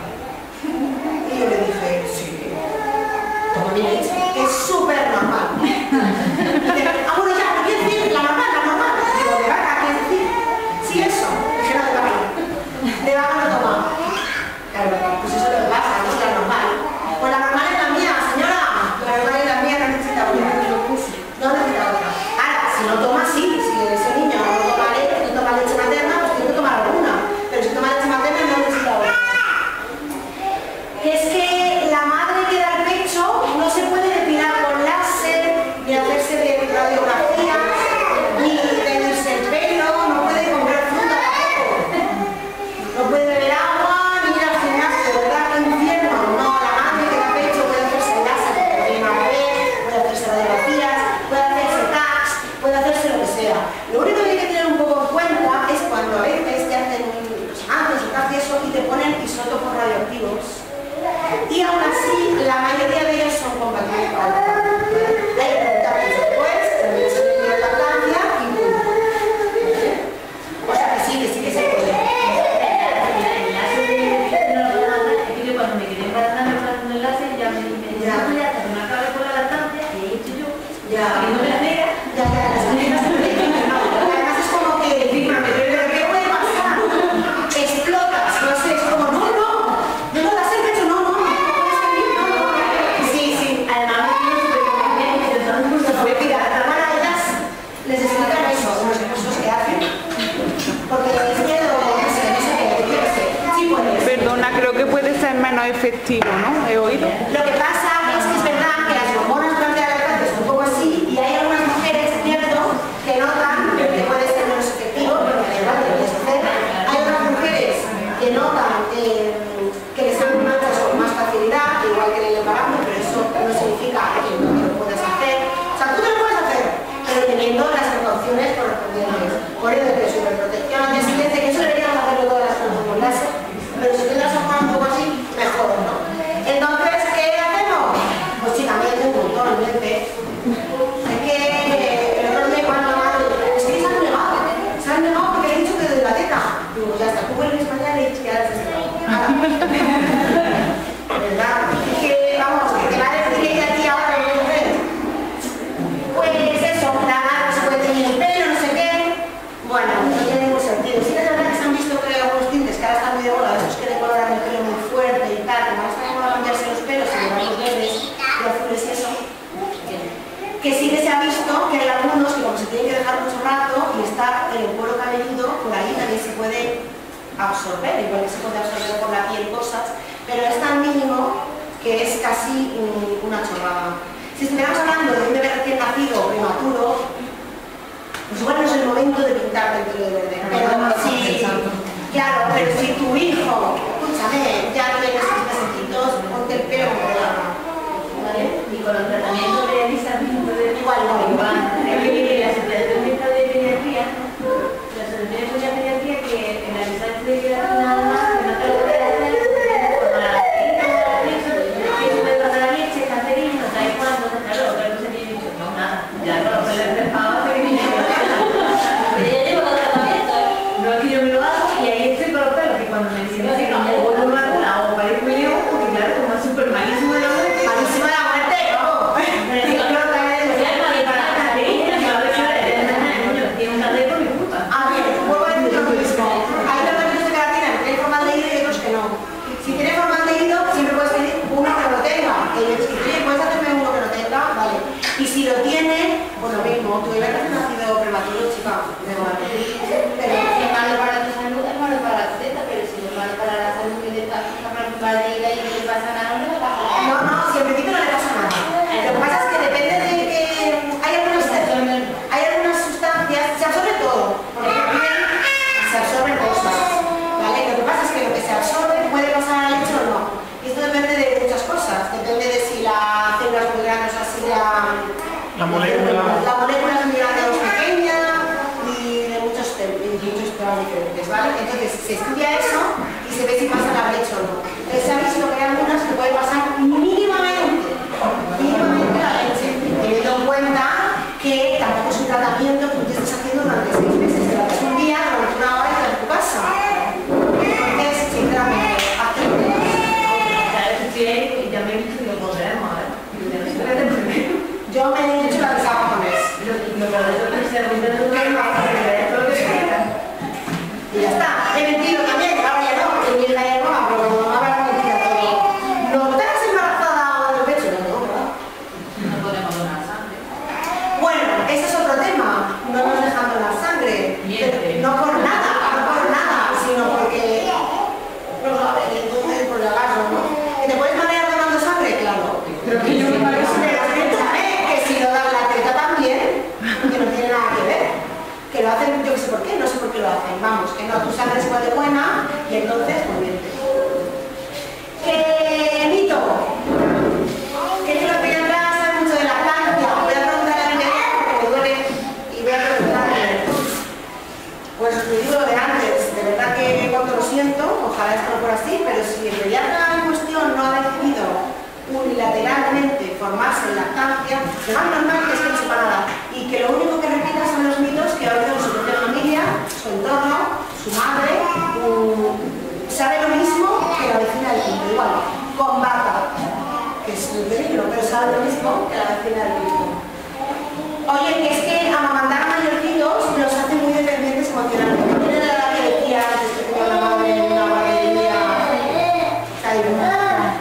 Y yo le dije, sí, toma mi leche, que es súper normal. Y dije, ah, bueno, ya, ¿qué quiere decir? La normal, digo, de vaca, ¿qué quiere decir? Sí, eso, dije, no, de vaca. De vaca no toma. Claro, pues eso es lo que pasa, no es la normal. Pues la normal es la mía, señora, la normal es la mía, no necesita una. No necesita otra. Ahora, si no toma, sí. Si ese niño no toma leche, no toma leche materna, pues tiene que tomar alguna. Pero si toma leche materna, no necesita otra. Que es que la madre que da el pecho no se puede depilar con láser, ni hacerse de radiografía, ni tenerse el pelo, no puede comprar fruta tampoco. No puede beber agua, ni ir al gimnasio, ¿verdad? ¡Qué infierno! No, la madre que da el pecho puede hacerse el láser, puede hacer una puede hacerse radiografía, puede hacerse tags, puede hacerse lo que sea. Lo único que hay que tener un poco en cuenta es cuando a veces te hacen los análisis o casi eso y te ponen isótopos radioactivos. Y aún así, la mayoría de ellos son compatibles para la lactancia. Hay que preguntarles después, también se tiene la lactancia y punto. O sea que sí que se puede. Cuando me quedé embarazada me mandaron un enlace y ya me dijeron, ya te me acabé con la lactancia y he dicho yo. Ya, no me la veas, ya las negras se me quedan, no, además es como que, ¿qué puede pasar? Explotas, no sé, es como, no las he hecho, no, puedes salir, no, sí, además los supervivientes, los supervivientes, las hermanas les explican eso, los recursos que hacen, porque lo izquierdo, no sé, sí puede ser. Perdona, creo que puede ser menos efectivo, ¿no? He oído. Lo que pasa es que es verdad que las hormonas y hay algunas mujeres, cierto, que notan que puede ser menos efectivo, pero que además lo puedes hacer. Hay otras mujeres que notan que les dan manchas con más facilidad, igual que en el embarazo, pero eso no significa que no lo puedas hacer. O sea, tú te lo puedes hacer, pero teniendo las precauciones correspondientes. Por ello, de superprotección, de silencio, que eso deberíamos hacerlo todas las personas con láser, pero si tienes las hormonas un poco así, mejor, ¿no? Entonces, está el cuero cabelludo, por ahí también se puede absorber, igual que se puede absorber por la piel cosas, pero es tan mínimo que es casi una chorrada. Si estuviéramos hablando de un bebé recién nacido o prematuro, pues bueno, es el momento de pintar dentro de verde. Pero si, claro, pero si tu hijo, escúchame, ya tiene sus pesitos, ponte el pelo como de agua, ¿vale? Y con el tratamiento de disamiento de igual, igual. Se estudia eso y se ve si pasa la brecha o no. Entonces sabéis lo que hay algunas que puede pasar mínimamente la brecha, teniendo en cuenta que tampoco es un tratamiento que tú estés haciendo durante 6 meses, te lo haces un día, durante 1 hora y te lo pasa. Entonces, sinceramente, aquí ya me he visto que lo podremos, yo me he hecho la de japonés. Y ya está. He mentido también, ahora ya no, porque la hierba, pero cuando mamá va a decir a todo, ¿no estás embarazada del pecho? No, ¿verdad? No podemos donar sangre. Bueno, ese es otro tema, no nos dejan donar sangre. No por nada, sino porque... Bueno, a ver, entonces por la gaso, ¿no? ¿Que te puedes manejar donando sangre? Claro. Pero que yo me parece que si lo dan la teta también, que no tiene nada que ver. Que lo hacen, yo no sé por qué, no sé por qué lo hacen, vamos, que no, tu sangre es igual de buena y entonces muy bien. Mito, que yo lo que atrás sabe mucho de la planta, voy a preguntar a la niña porque me duele y voy a preguntarle. Pues te digo lo de antes, de verdad que cuando lo siento, ojalá esto no fuera así, pero si el pediatra en cuestión no ha decidido unilateralmente formarse en lactancia, lo más normal que es que no se va a dar y que lo único que repita son los mitos que ha oído su propia familia, su entorno, su madre, sabe lo mismo que la vecina del piso, igual, con vaca, que es un peligro, pero sabe lo mismo que la vecina del piso. Oye, que es que a amamantar a mayorcitos los hace muy dependientes emocionalmente. ¿No tiene la edad que decía antes que tenía una madre en una guardería?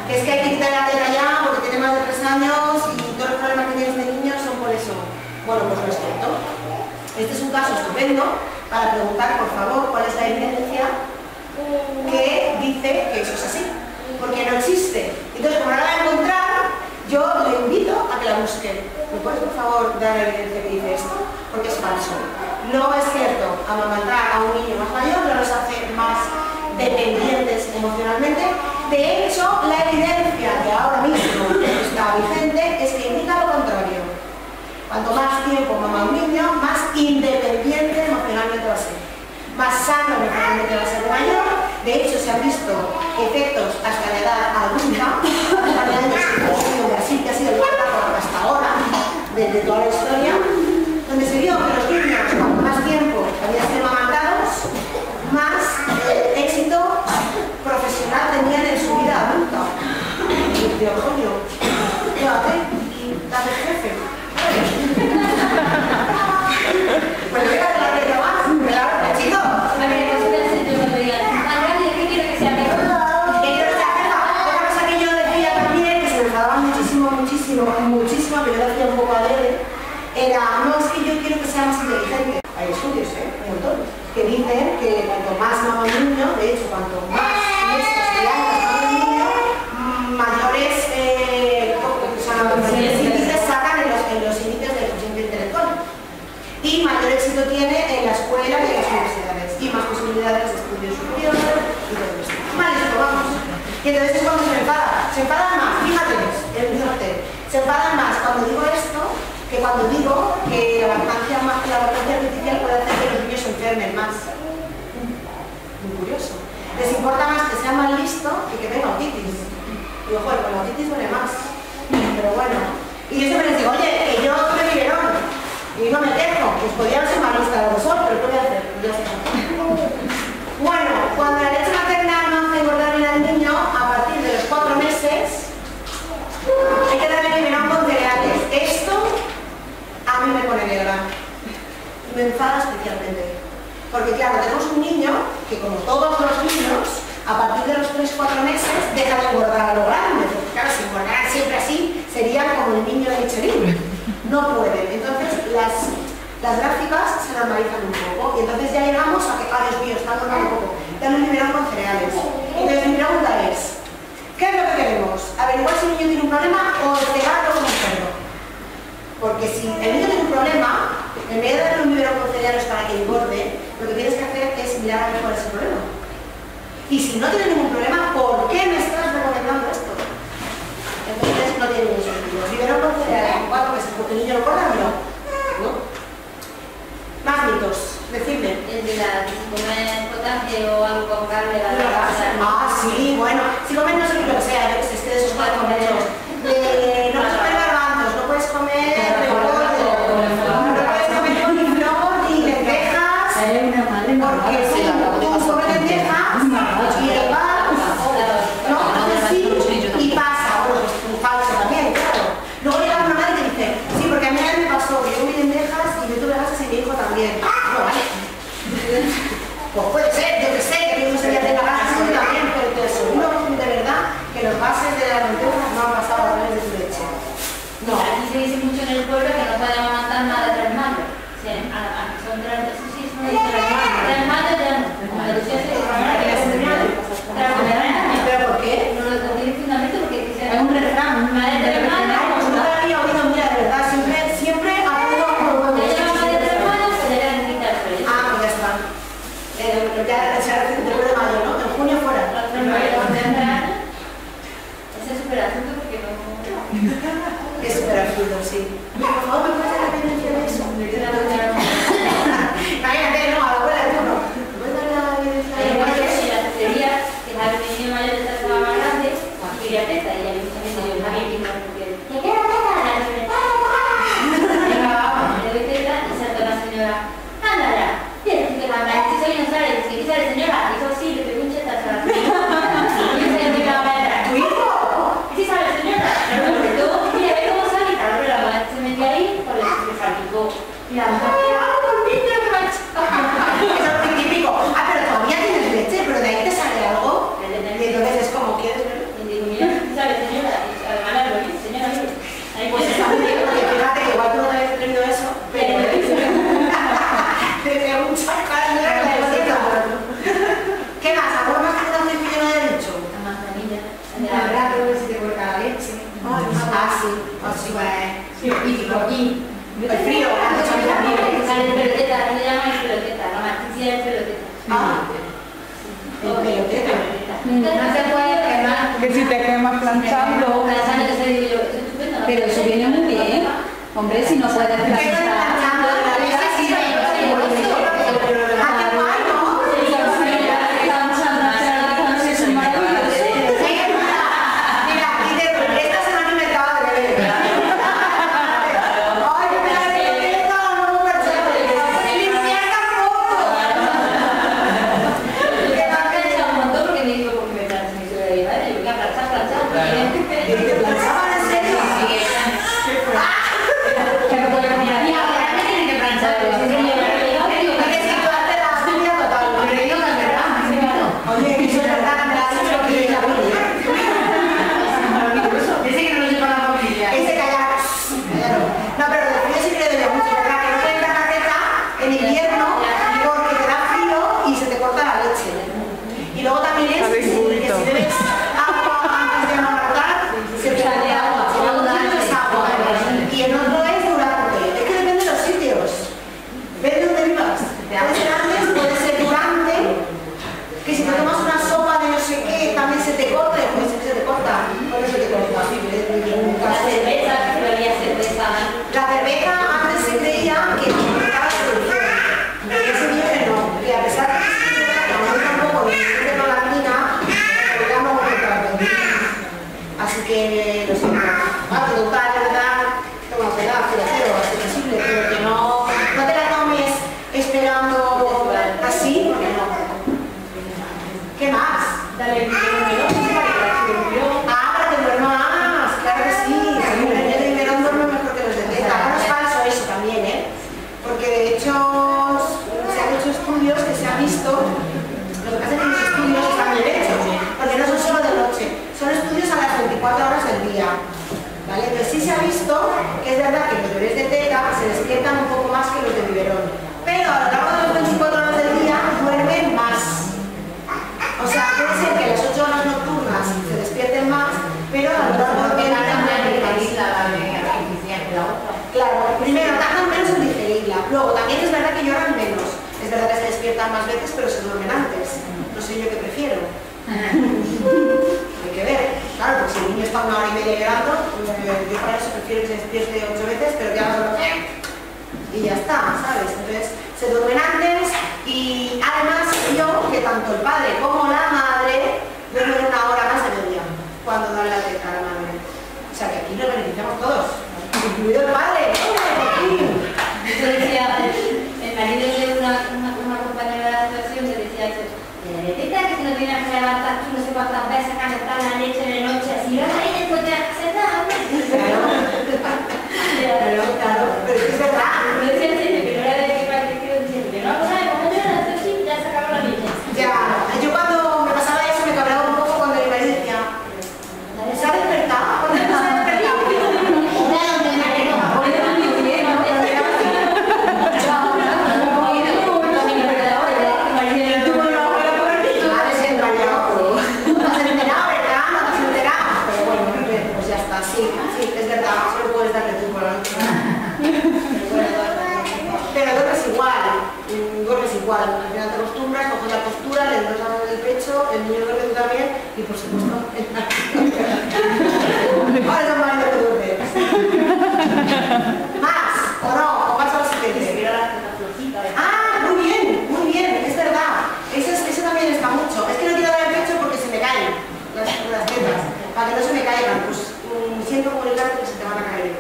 Que es que hay que quitar la teta ya porque tiene más de 3 años y todos los problemas que tienes de niños son por eso. Bueno, pues lo excepto. Este es un caso estupendo para preguntar, por favor, cuál es la evidencia que dice que eso es así, porque no existe. Entonces, como no la voy a encontrar, yo le invito a que la busquen. ¿Me puedes, por favor, dar la evidencia que dice esto? Porque es falso. No es cierto. Amamantar a un niño más mayor no los hace más dependientes emocionalmente. De hecho, la evidencia que ahora mismo está vigente es que indica lo contrario. Cuanto más tiempo mama un niño, más independiente emocionalmente va a ser, más sano emocionalmente va a ser mayor. De hecho, se han visto efectos hasta la edad adulta, hasta la edad de Brasil, que ha sido el caso hasta ahora, desde toda la historia, donde se vio que los niños, cuanto más tiempo habían sido amamantados, más éxito profesional tenían en su vida adulta. Y de orgullo, fíjate, dale jefe. Pues venga, te la quería más, me la hago cachito. A ver, pues te enseño que me digas. Analia, ¿qué quiero que sea mejor? Que quiero que sea mejor. Otra cosa que yo decía también, que se me enfadaba muchísimo, pero yo lo hacía un poco adrede, era, no, es que yo quiero que sea más inteligente. un montón, que dicen que cuanto más mama un niño, de hecho, cuanto más meses y años mama un niño, mayores índices sacan en los índices del consciente intelectual. Y mayor éxito tiene en la escuela y en las universidades, y más posibilidades de estudios superiores y todo eso. Vale, esto vamos. Y entonces es cuando se enfadan más, fíjate, se enfadan más cuando digo esto, que cuando digo que la lactancia artificial puede hacer que los niños se enfermen más. Muy curioso. Les importa más que sea más listo que tenga otitis. Y yo, joder, con la otitis duele más. Pero bueno. Y yo siempre les digo, oye, que yo tuve biberón y no me quejo, pues podría ser más lista de los dos, pero ¿qué voy a hacer? Pues ya está. Bueno, cuando la leche materna no hace engordar bien al niño, a partir de los 4 meses, hay que darle biberón con cereales. Esto a mí me pone negra. Me enfada especialmente. Porque claro, tenemos un niño que, como todos los niños, a partir de los 3-4 meses deja de engordar a lo grande. Porque claro, si engordaran siempre así, sería como el niño de Cherry. No pueden. Entonces las gráficas se normalizan un poco. Y entonces ya llegamos a que, ah, Dios mío, está engordando un poco. Ya nos liberan con cereales. Entonces mi pregunta es, ¿qué es lo que queremos? ¿Averiguar si el niño tiene un problema o el cegarlo con un perro? Porque si el niño tiene un problema, en vez de darle un biberón con cereales para que engorde, lo que tienes que hacer es mirar a ver cuál es el problema. Y si no tiene ningún problema, ¿por qué me estás recomendando esto? Entonces no tiene ningún sentido. Biberón con cereales en 4 meses, porque el niño lo corta, no. Más mitos, decidme. El de la que si comen potasio o algo con carne, la de la casa. Ah, sí, bueno. Si comen no sé lo que sea, es que de esos 4 meses. No puedes comer garbanzos, no puedes comer... Pues puede ser, yo que sé, que yo no sería de la base también, pero te aseguro de verdad que los bases de las lentejas no han pasado a través de su leche. No. Aquí se dice mucho en el pueblo que no podemos matar más de 3 machos. Son 36, no dice 3 machos. 3 machos ya no. ¿Pero por qué? No lo tiene fundamento porque es un refrán. Madre de 3 machos. Yo no lo había oído, mira, de verdad, siempre ha habido por huevos. Pero ya se ha recibido el 1 de mayo, ¿no? En junio fuera. Ese es súper absurdo porque no... Es súper absurdo, sí. Por favor, ¿me puedes dar la pendencia de eso? Cállate, no, a la abuela de uno. ¿Me puedes dar la pendencia de eso? En la cestería, que la pendencia mayor de la sala más grande, y la teta, y la pendencia mayor de la sala. ¿Qué queda teta? La libertad. Le doy teta y salta la señora. ¡Ándala! Bien, que la verdad. Señora, dijo sí, le pegó un chetazo a la señora. Y se le pegó para atrás. ¿Tu hijo? Sí, sabe, señora. Pero me preguntó, mira, ve cómo sale. Y claro, la mamá se metió ahí, por eso se salpicó. Y la mamá, ¡ah, por mí, pero macho! Eso es típico. Ah, pero todavía tienes leche, pero de ahí te sale algo. Y entonces es como, ¿quieres verlo? Y digo, mira, ¿sabes, señora? Además, la lo vi, señora, mira. Ahí pues está muy bien, porque fíjate que igual tú no te habías tenido eso, pero... Te veo mucho cara, mira, que la ¿qué más? ¿Algo más que tanto que yo no he dicho? La manzanilla. La verdad, creo que si te corta la leche. Ah, sí. Así va, ¿eh? Sí, aquí. El frío, la leche. La peloteta, se llama el peloteta. La manzanilla es peloteta. Ah, el peloteta. No se puede quemar. Que si te quemas planchando. Pero eso viene muy bien. Hombre, si no puedes planchar. ¿Qué me puede comer? ¿Qué más? Dale, ¿vale? Pero sí se ha visto que es verdad que los bebés de teta se despiertan un poco más que los de biberón, pero a lo largo de las 24 horas del día duermen más. O sea, puede ser que las 8 horas nocturnas se despierten más, pero a lo largo de la claro, primero tardan menos en digerirla, luego también es verdad que lloran menos, es verdad que se despiertan más veces pero se duermen antes. No sé yo qué prefiero. Hay que ver. Claro, pues si el niño está 1 hora y media llorando, yo para eso prefiero que se despierte 8 veces, pero que haga lo y ya está, ¿sabes? Entonces, se duermen antes y además yo, que tanto el padre como la madre duermen 1 hora más al día cuando dan la teta a la madre. O sea que aquí lo beneficiamos todos, incluido el padre. Yo decía, el marido de una compañera de actuación que decía esto. Que si no tienes que levantar tú no sé cuántas veces a gastar la leche de noche, así no hay después de hacer nada. Claro, pero es verdad. No decía el señor que no era de mi parte, que decía, no, pues ¿sabes? Como yo era de noche, ya sacaba la leche. Ya, yo cuando me pasaba eso me cabreaba un poco cuando mi marido decía, ¿se ha despertado? ¿Cuándo se ha despertado? Al final te acostumbras, coges la postura, le das la mano en el pecho, el niño duerme también y por supuesto el marido. Ahora es marido que duerme. ¿Más? ¿O no? ¿O vas a la siguiente? Ah, muy bien, es verdad. Eso también está mucho. Es que no quiero dar el pecho porque se me caen las tetas. Para que no se me caigan, pues siento como el gato que se te van a caer.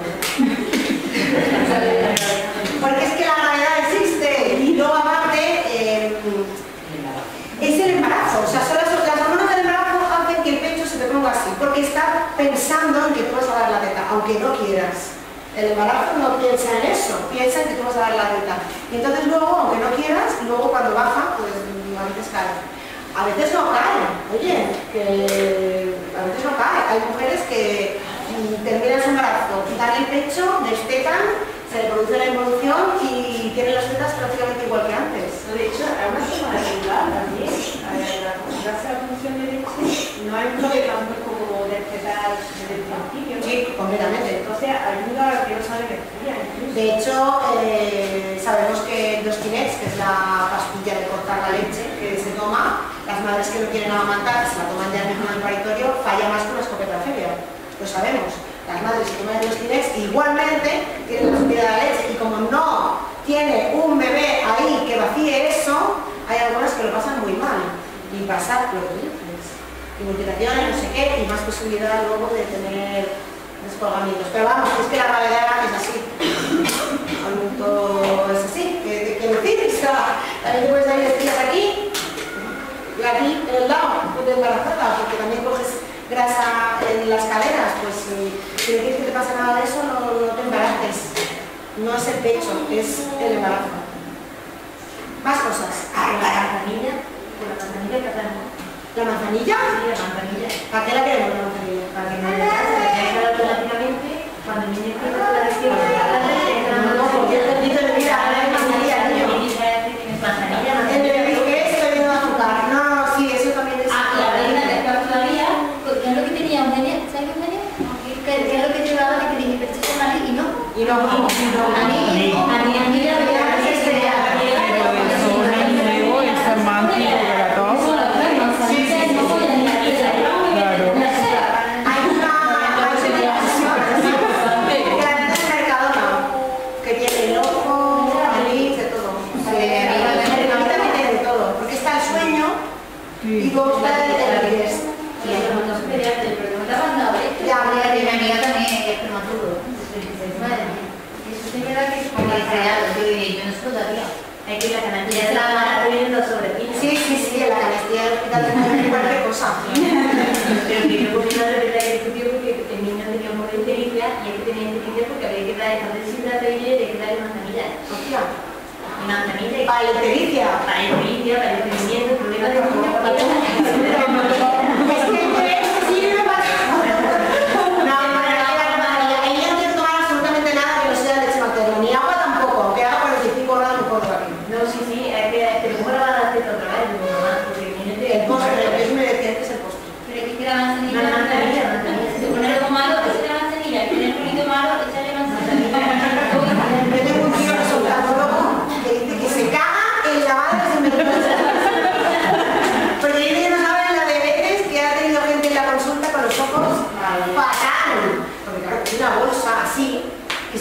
Porque es que la gravedad existe y no va. Es el embarazo, o sea, las hormonas del embarazo hacen que el pecho se te ponga así, porque está pensando en que tú vas a dar la teta, aunque no quieras. El embarazo no piensa en eso, piensa en que tú vas a dar la teta. Y entonces luego, aunque no quieras, luego cuando baja, pues a veces cae. A veces no cae, oye, que a veces no cae. Hay mujeres que terminan su embarazo, quitan el pecho, destetan, se produce la involución y tienen las tetas prácticamente igual que antes. De hecho, además es una regular también. Gracias a la función de leche, no hay mucho que tampoco como destetar desde el principio. Sí, completamente. Entonces ayuda a que no sabe energía. De hecho, sabemos que Doskinex, que es la pastilla de cortar la leche que se toma, las madres que no quieren amamantar, se la toman ya mismo en el paritorio, falla más que una escopeta feria. Lo sabemos. Las madres que toman Doskinex igualmente tienen la subida de la leche y como no tiene un bebé ahí que vacíe eso, hay algunas que lo pasan muy mal y pasar lo que dices, limitaciones, no sé qué, y más posibilidad luego de tener descolgamientos. Pero vamos, es que la gravedad es así, todo es así, que decir, o sea, también puedes dar estrías aquí y aquí en el lado, pues de embarazada, porque también coges grasa en las caderas, pues si no quieres que te pase nada de eso, no te embaraces. No es el pecho, es el embarazo. Más cosas. La manzanilla que tenemos. ¿La manzanilla? Sí, la manzanilla. ¿Para qué la queremos la manzanilla? Para que no le hagas relativamente cuando el niño empieza a la lesión. No, porque el niño le mira a la manzanilla, niño. El bebé que es, está viendo azúcar. No, sí, eso también es. Ah, la reina de la todavía, porque es lo que tenía Eugenia, ¿sabes Eugenia? Que es lo que llevaba de que dije, pero esto es mal y no. Y no, sí, la canastilla cada uno de cualquier cosa. Pero que yo con mi madre me había discutido porque el niño tenía un montón de heridas y es que tenía heridas porque había que darle tantas de heridas y había que darle manzanillas. Hostia. Manzanillas. Para la pericia. Para la pericia, para el crecimiento, el problema de la que se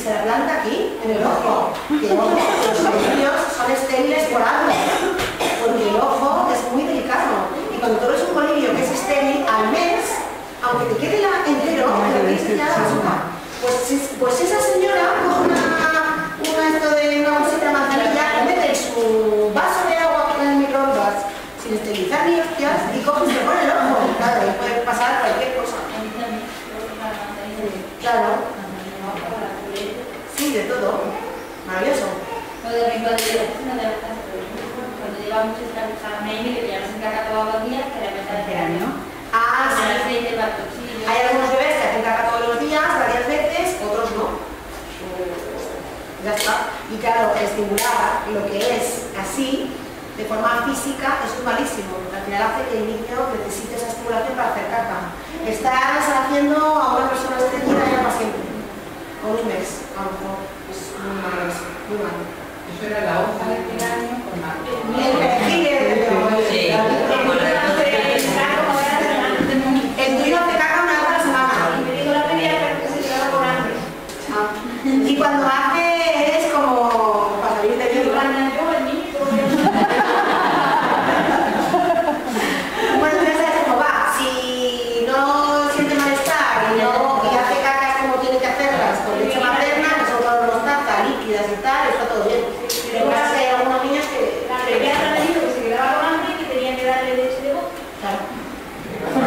la planta aquí, en el ojo. Que ojo, los anillos son estériles por algo, porque el ojo es muy delicado. Y cuando tú eres un bolillo que es estéril, al mes, aunque te quede la entero, te tienes que tirar la azúcar. Pues esa señora coge una esto de una bolsita de manzanilla y mete su vaso de agua en el microondas, sin esterilizar ni hostias, y coge y se pone el ojo. Claro, y puede pasar cualquier cosa. Claro. Sí, de todo. Maravilloso. Cuando de mi padre, cuando llevaba muchos trabajos a Maine, que ya nos encarga todos los días, que la meta de año. Ah, sí. Hay algunos bebés que se encargan todos los días, varias veces, otros no. Ya está. Y claro, estimular lo que es así, de forma física, eso es malísimo. Al final hace que el niño necesite esa estimulación para hacer caca. Estás haciendo a una persona estreñida ya para siempre. O un mes, a lo mejor, es muy malo eso, muy malo. Eso era la hoja de este año con la... El tuyo te caga una vez a la semana. Me digo la pediatra porque se queda con hambre. Y cuando hace es como para salir de Dios. Bueno, tú ya sabes cómo va. Si no siente malestar y hace cacas como tiene que hacerlas, con leche materna, que son todas las tazas líquidas y tal, está todo bien. Pero pasa que hay algunos niños que la pediatra me dijo que se quedaba con hambre y que tenían que darle leche de boca. Claro. Como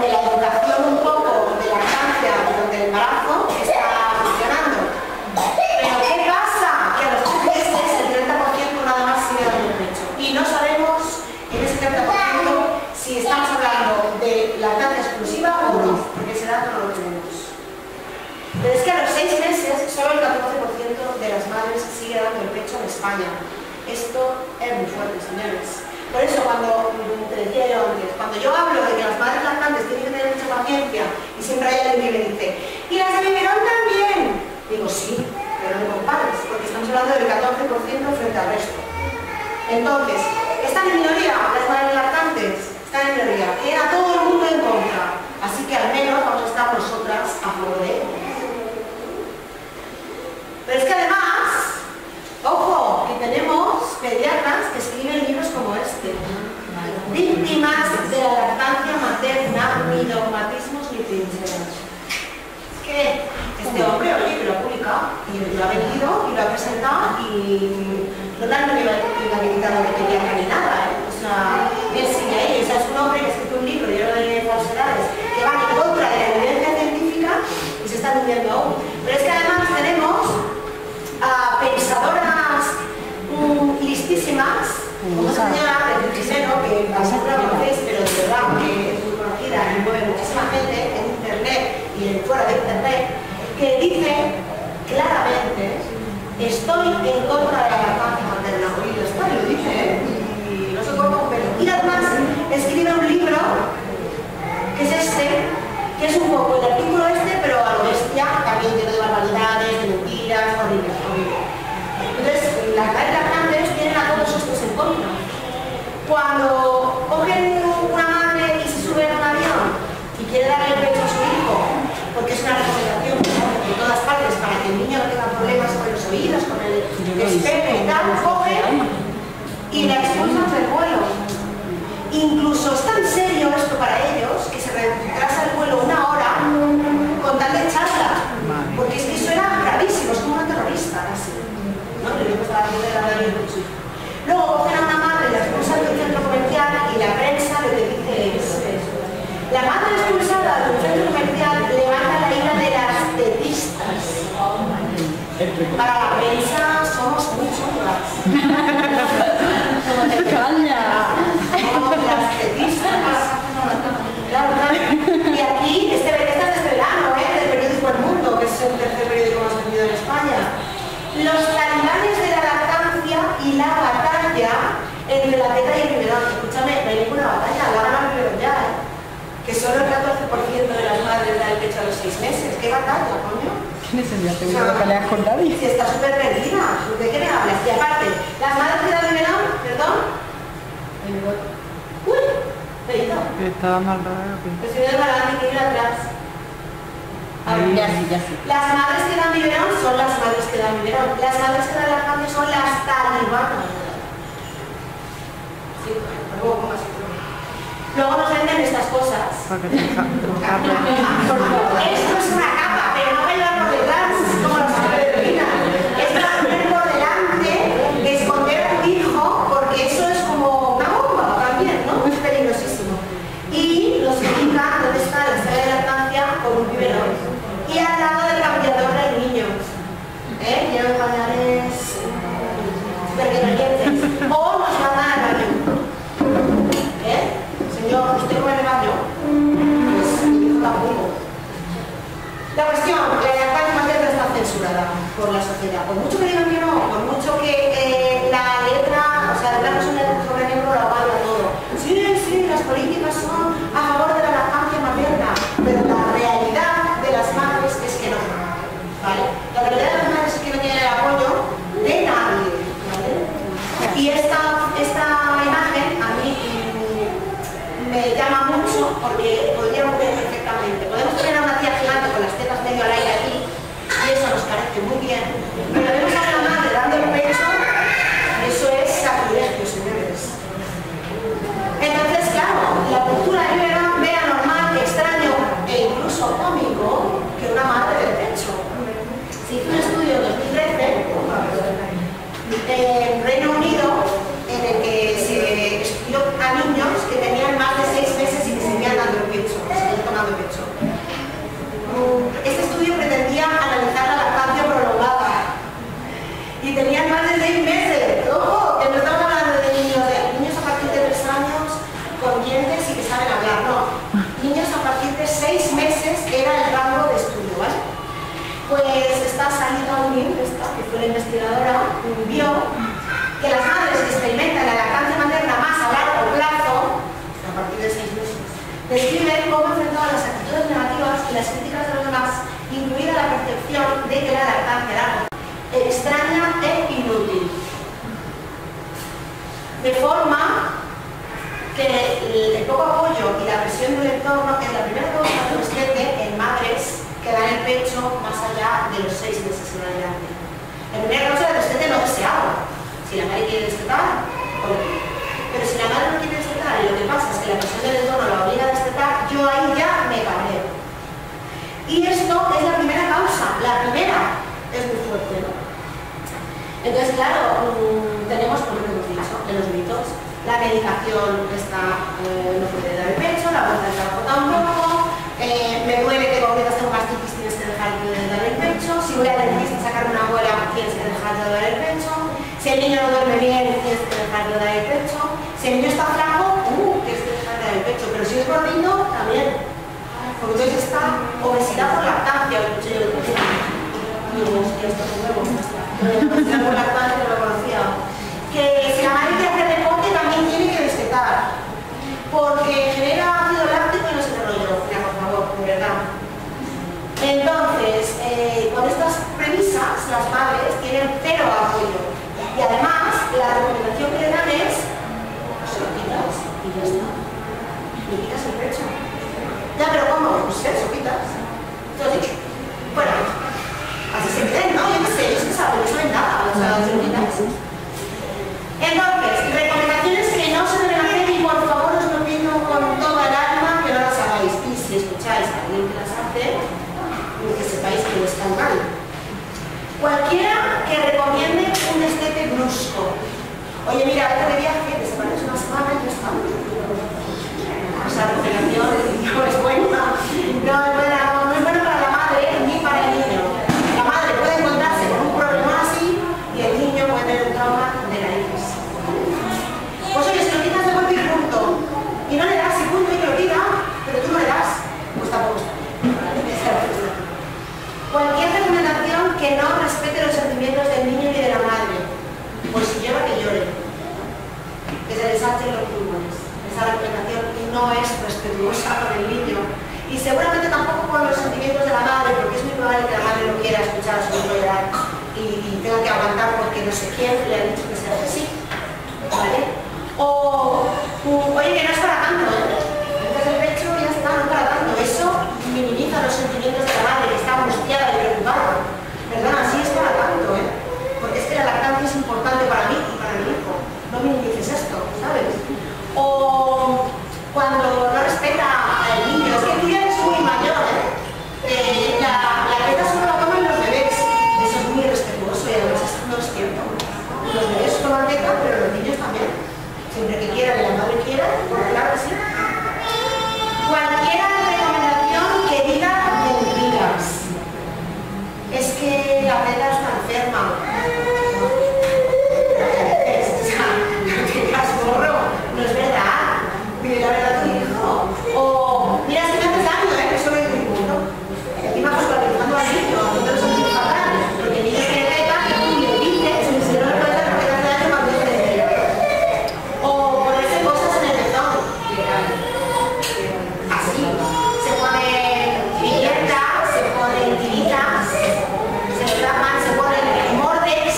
que la educación un poco de la infancia durante el embarazo está Pero es que a los 6 meses solo el 14% de las madres sigue dando el pecho en España. Esto es muy fuerte, señores. Por eso, cuando te decía yo antes, cuando yo hablo de que las madres lactantes tienen que tener mucha paciencia, y siempre hay alguien que me dice, y las de biberón también, digo sí, pero no compares, porque estamos hablando del 14% frente al resto. Entonces, ¿están en minoría las madres lactantes? Están en minoría, queda todo el mundo en contra, así que al menos vamos a estar nosotras a favor de ello. Pero es que además, ojo, que tenemos pediatras que escriben libros como este, víctimas de la lactancia materna, ni dogmatismos ni trincheras. Que este hombre, oye, lo publica, y lo ha vendido, y lo ha presentado, y no tanto que lo ha habilitado de pediatra ni nada, ¿eh? O sea, bien sin ello, o sea, es un hombre que escribe un libro lleno de falsedades, que van en contra de la evidencia científica, y se está vendiendo aún. Pero es que además tenemos a pensadoras listísimas, como esa señora de Criseno, que pasó por la conoces, pero de verdad que es muy conocida y mueve muchísima gente en internet y fuera de internet, que dice claramente: estoy en contra de la lactancia materna. Y lo está, lo dice, y no sé cómo, pero. Y además escribe un libro, que es este, que es un poco el artículo este, pero a lo bestia, también lleno de barbaridades, de mentiras, horribles. Entonces, las madres lactantes tienen a todos estos en contra. Cuando cogen una madre y se suben a un avión y quiere darle el pecho a su hijo, porque es una recomendación de todas partes para que el niño no tenga problemas con los oídos, con el despegue y tal, cogen y la expulsan del vuelo. Incluso es tan serio esto para ellos que se retrasa el vuelo una hora con tal de echarla, porque es que eso era gravísimo, es como una terrorista casi. Luego cogen a una madre, la expulsan de un centro comercial y la prensa lo que dice es eso. La madre expulsada de un centro comercial levanta la ira de las tetistas. Para la prensa somos muy chungas. Como te callas. Somos las tetistas. Y aquí, esta es de verano, del periódico El Mundo, que es el tercer periódico más vendido en España. Los talibanes de la lactancia y la batalla entre la teta y el biberón. Escúchame, no hay ninguna batalla, la van a biberón ya, ¿eh? Que solo el 14% de las madres da el pecho a los 6 meses. ¿Qué batalla, coño? ¿Qué necesidad tengo de pelear con nadie? Si está súper perdida, ¿de qué me hablas? Y aparte, las madres que dan el biberón, perdón. Uy, perito. Estaba mal raro. Pues si no es para adelante, que ir atrás. Ya sí, ya sí. Las madres que dan biberón son las madres que dan biberón. Las madres que dan lactancia son las talibanas. Sí, luego más. Luego nos venden estas cosas. Esto es una capa, pero no me lo por detrás, como las peregrinas. Es para poner por delante, esconder a tu hijo, porque eso es como una bomba también, ¿no? Es peligrosísimo. Y los que indican dónde está la sala de lactancia con un biberón. Y al lado del cambiador del niño. Llevan pañales pertenecientes. O nos mandan al baño. Señor, ¿usted no va al baño? Pues mi hijo tampoco. La cuestión, la lactancia materna está censurada por la sociedad. Por mucho que digan que no, por mucho que la letra, o sea, la letra no sobre el negro la vale a todo. Sí, las políticas son a favor de la lactancia materna, pero la realidad es que no, ¿vale? La realidad de las madres es que no tienen el apoyo de nadie, ¿vale? Y esta imagen a mí me llama mucho porque podríamos ver perfectamente. Podemos tener a una tía gigante con las tetas medio al aire aquí y eso nos parece muy bien. Pero vemos a una madre dando el pecho, eso es sacrilegio, señores. Entonces, claro, Describen cómo enfrentar las actitudes negativas y las críticas de los demás, incluida la percepción de que la verdad era algo extraña e inútil. De forma que el poco apoyo y la presión del entorno es la primera cosa que nos tiende en madres que dan el pecho más allá de los 6 meses en adelante. La primera causa de destete no deseado. Si la madre quiere destetar, ok. Pero si la madre no quiere destetar y lo que pasa es que la presión del entorno la obliga a destetar, yo ahí ya me cabreo. Y esto es la primera causa. La primera es muy fuerte, ¿no? Entonces, claro, tenemos, como hemos dicho, en los mitos, la medicación está, no puede dar el pecho, la vuelta del trabajo tampoco, me duele que completas tengo mastitis, tienes que dejar de dar el pecho, si voy a dentista a sacar una abuela, tienes que dejar de dar el pecho, si el niño no duerme bien, tienes que dejar de dar el pecho, si el niño está flaco, tienes que dejar de dar el pecho, pero si es gordito, también, porque entonces está obesidad por lactancia, lo escuché yo de pecho, y digo, hostia, esto es nuevo, obesidad por lactancia no lo conocía, que si la madre quiere hacer deporte también tiene que destetar, porque genera ácido láctico y no se desarrolla, por favor, de verdad. Entonces, con estas premisas, las madres tienen cero apoyo. Y además, la recomendación que le dan es, se lo quitas y ya está. Le quitas el pecho. Ya, pero ¿cómo? Pues eso, quitas. Entonces, bueno, así se creen, ¿no? Yo qué sé, yo es que saben, no saben nada, o sea, se lo quitas. Entonces, recomendaciones que no se deben hacer y por favor os lo pido con toda el alma que no las hagáis. Y si escucháis a alguien que las hace, que sepáis que no están mal. Cualquiera que recomiende un destete brusco. Oye, mira, este de viaje, te separas una semana y ya está. O sea, recomendación no es buena. No es buena para la madre ni para el niño. La madre puede encontrarse con un problema así y el niño puede tener un trauma. Pues oye, si lo quitas de golpe y punto, y no le das el punto y te lo quita, pero tú no le das, pues tampoco está bien. Cualquier recomendación que no respete los sentimientos del niño ni de la madre, pues si llora, que llore, que se deshachen los pulmones. Esa recomendación no es respetuosa con el niño, y seguramente tampoco con los sentimientos de la madre, porque es muy probable que la madre no quiera escuchar a su hijo llorar y tenga que aguantar porque no sé quién le ha dicho que sea así, ¿vale? O, oye, que no es para tanto, entonces el pecho ya está, no es para tanto. Eso minimiza los sentimientos de la madre que está angustiada y preocupada. Perdona, sí es para tanto, ¿eh? Porque es que la lactancia es importante para mí y para mi hijo. No minimices esto, ¿sabes? O cuando no respeta al niño, es que tú ya eres muy mayor, ¿eh? La teta solo la toman los bebés. Eso es muy irrespetuoso y además no es cierto. Los bebés toman teta, pero los niños también. Siempre que quieran y la madre quiera, porque claro que sí. Cualquiera recomendación que diga mentiras. Es que la teta está enferma. No tengas gorro, no es verdad. Dile la verdad a tu hijo. O, mira, es que me haces daño, ¿eh? Que solo hay un mundo. Y aquí vamos paralizando al niño, no te lo sentimos fatal. Porque el niño tiene teta y le dices, y si no le pasa, porque te hace daño cuando te desea. O ponerse cosas en el mentón. Así. Se pone viñetas, se pone tiritas, se traman, se ponen mordes.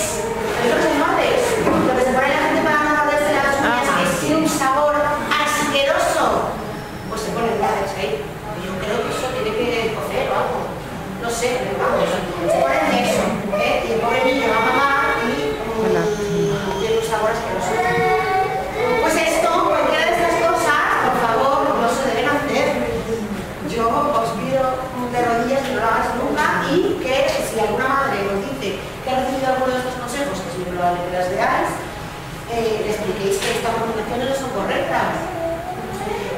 ¿Los mordes? Lo que se pone la gente para no morderse las uñas, que tiene un sabor asqueroso. Pues se ponen mordes ahí. Yo creo que eso tiene que cocer o algo. No sé, pero vamos. Se ponen eso, ¿eh? Y el pobre niño va a mamá y tiene un sabor asqueroso. Os pido de rodillas que no lo hagas nunca y que si alguna madre os dice que ha recibido alguno de estos consejos, que es muy probable que las veáis, le expliquéis que estas recomendaciones no son correctas.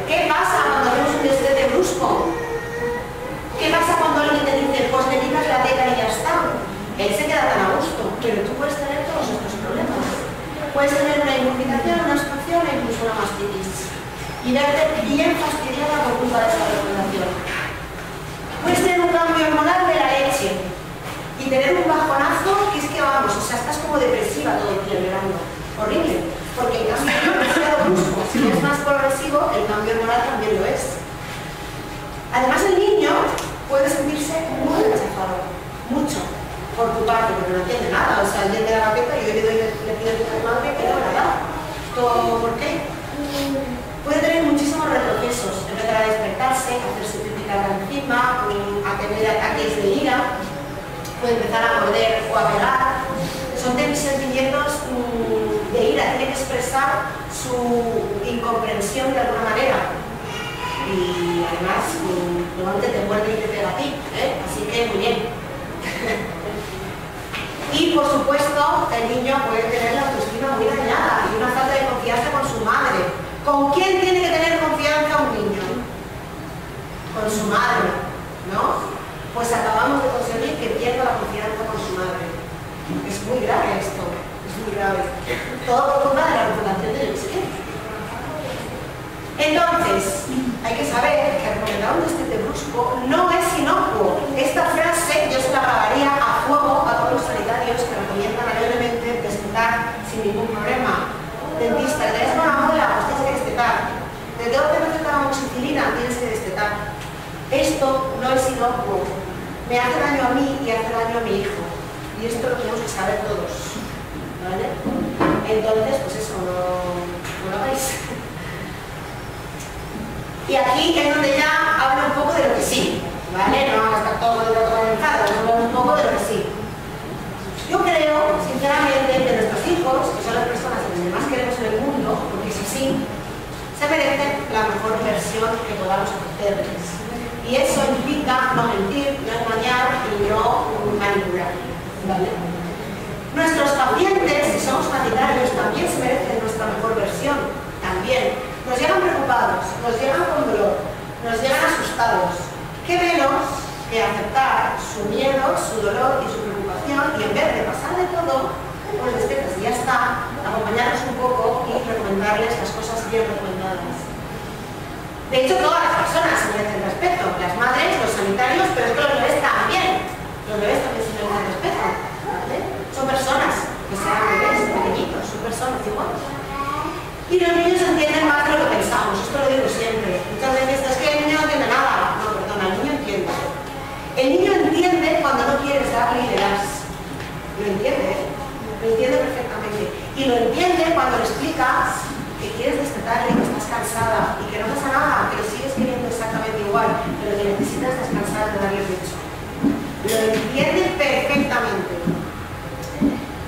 ¿Qué pasa cuando hacemos un destete brusco? ¿Qué pasa cuando alguien te dice, pues te quitas la teta y ya está? Él se queda tan a gusto, pero tú puedes tener todos estos problemas. Puedes tener una inmunización, una expansión e incluso una mastitis. Y verte bien fastidiada por culpa de esta recomendación. Puedes tener un cambio hormonal de la leche y tener un bajonazo que es que vamos, o sea, estás como depresiva todo el día llorando. Horrible, porque en caso de que sea brusco, si es más progresivo, el cambio hormonal también lo es. Además, el niño puede sentirse muy rechazado, mucho, por tu parte, porque no entiende nada. O sea, él tiene la baqueta y yo le pido a tu madre que no la da. ¿Por qué? Puede tener muchísimos retrocesos, empezar a despertarse, a hacerse crítica por encima, a tener ataques de ira, puede empezar a morder o a pegar. Son sentimientos de ira, tiene que expresar su incomprensión de alguna manera. Y además, normalmente te muerde y te pega a ti, ¿eh? Así que muy bien. Y por supuesto, el niño puede tener la autoestima muy dañada y una falta de confianza con su madre. ¿Con quién tiene que tener confianza un niño? Con su madre, ¿no? Pues acabamos de conseguir que pierda la confianza con su madre. Es muy grave esto, es muy grave. Todo por culpa de la reputación del chico. Entonces, hay que saber que recomendar un destete brusco no es inocuo. Esta frase yo se la pagaría a fuego a todos los sanitarios que recomiendan alegremente destetar sin ningún problema. Dentista, le das una muela, pues tienes que destetar. Te tengo que recetar amoxicilina, tienes que destetar. Esto no es inocuo. Me hace daño a mí y hace daño a mi hijo. Y esto lo tenemos que saber todos, ¿vale? Entonces, pues eso, no lo hagáis. Y aquí es donde ya hablo un poco de lo que sí, ¿vale? No vamos a estar todo el rato conectados, hablamos un poco de lo que sí. Yo creo, sinceramente, que nuestros hijos, que son las personas que más queremos en el mundo, porque si sí, se merecen la mejor versión que podamos ofrecerles. Y eso implica no mentir, no engañar y no manipular, ¿vale? Nuestros pacientes, si somos sanitarios, también se merecen nuestra mejor versión, también. Nos llegan preocupados, nos llegan con dolor, nos llegan asustados. ¿Qué menos que aceptar su miedo, su dolor y su preocupación y en vez de pasar de todo, pues despiertas y ya está, acompañarnos un poco y recomendarles las cosas bien recomendadas. De hecho, todas las personas se merecen respeto, las madres, los sanitarios, pero es que los bebés también. Los bebés también se merecen respeto, ¿vale? Son personas, que sean bebés, pequeñitos, son personas iguales. Y los niños entienden más de lo que pensamos, esto lo digo siempre. Muchas veces es que el niño no entiende nada. No, perdona, el niño entiende. El niño entiende cuando no quieres darle y le das. Lo entiende, ¿eh? Lo entiende perfectamente. Y lo entiende cuando le explicas que quieres despertarle, que estás cansada y que no pasa nada, que lo sigues queriendo exactamente igual, pero que necesitas descansar de darle pecho. Lo entiende perfectamente.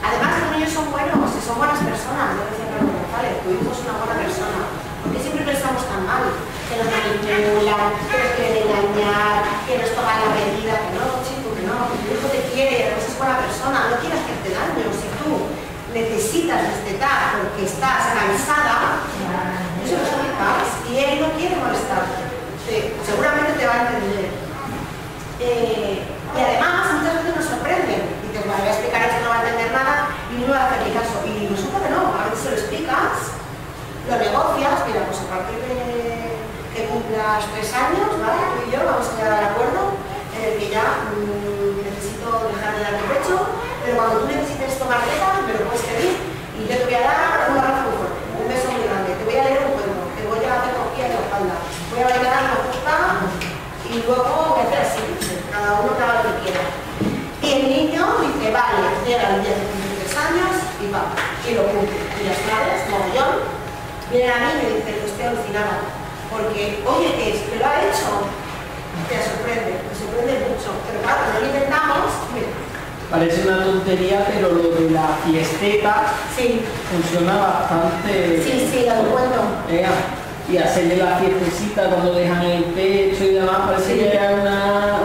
Además, los niños son buenos, son buenas personas. Yo decía, Carlos González, tu hijo es una buena persona. ¿Por qué siempre pensamos tan mal? Que nos manipulan, que nos quieren engañar, que nos toman la medida, que no, chico, que no, que tu hijo te quiere, además es buena persona, no quieras que te daño. Si tú necesitas destetar porque estás cansada, eso lo explicas y él no quiere molestarte. Seguramente te va a entender. Y además, muchas veces nos sorprenden. Y te voy a explicar esto, no va a entender nada y no va a hacer ni caso. Y resulta que no, a veces se lo explicas, lo negocias, mira, pues a partir de que cumplas 3 años, ¿vale? Tú y yo vamos a llegar al acuerdo en el que ya necesito dejar de dar el pecho, pero cuando tú necesites tomar teta, me lo puedes pedir y yo te voy a dar un abrazo muy fuerte, un beso muy grande, te voy a leer un cuento, te voy a hacer cosquillas en la espalda, voy a bailar a la costa y luego voy a hacer así, cada uno te haga lo que quiera. Y el niño dice, vale, llega el día de 23 años y va, y lo cumple. Y las madres, mogollón, vienen a mí y me dicen, yo estoy alucinada. Porque, oye, ¿qué es? ¿Que lo ha hecho? Te sorprende mucho. Pero claro, no lo intentamos. Mira. Parece una tontería, pero lo de la fiesteta sí funciona bastante. Sí, sí, lo recuerdo. Y hacerle la fiestecita cuando dejan el pecho y demás, parece sí que era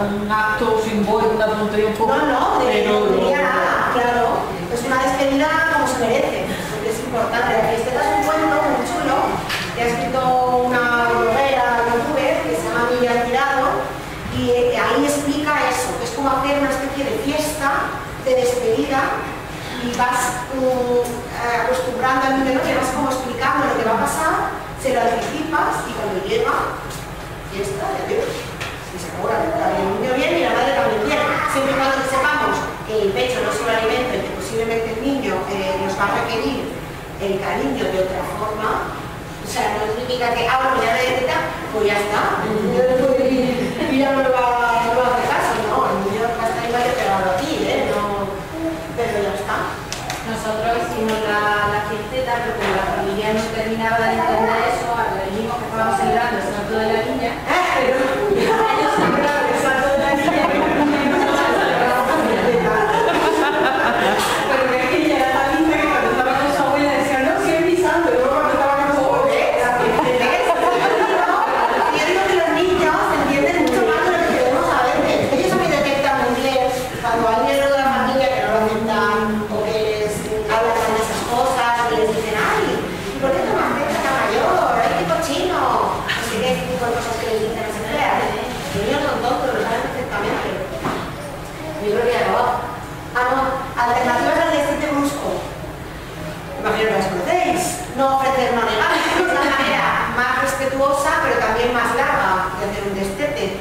un acto simbólico, una tontería un poco. No, pero tontería, no, claro. Es una despedida como se merece, porque es importante. La fiesteta es un cuento muy chulo, que ha escrito una bloguera youtuber que se llama Miriam Tirado y ahí explica eso, que es como hacer una especie de fiesta de despedida y vas acostumbrando al niño, le vas como explicando lo que va a pasar, se lo anticipas y cuando llega, fiesta, ya ves, y se acabó la fiesta, el niño viene y la madre también viene, siempre y cuando sepamos que el pecho no es un alimento y que posiblemente el niño nos va a requerir el cariño de otra forma. O sea, no significa que, ah, bueno, ya me detecta, pues ya está. niño no hace caso, ¿no? El niño está igual que pegado a ti, ¿eh? No, pero ya está. Nosotros hicimos la fiesteta, pero como la familia no terminaba de entender eso, al mismo que estábamos celebrando el santo de la niña, pero también más larga de hacer un destete,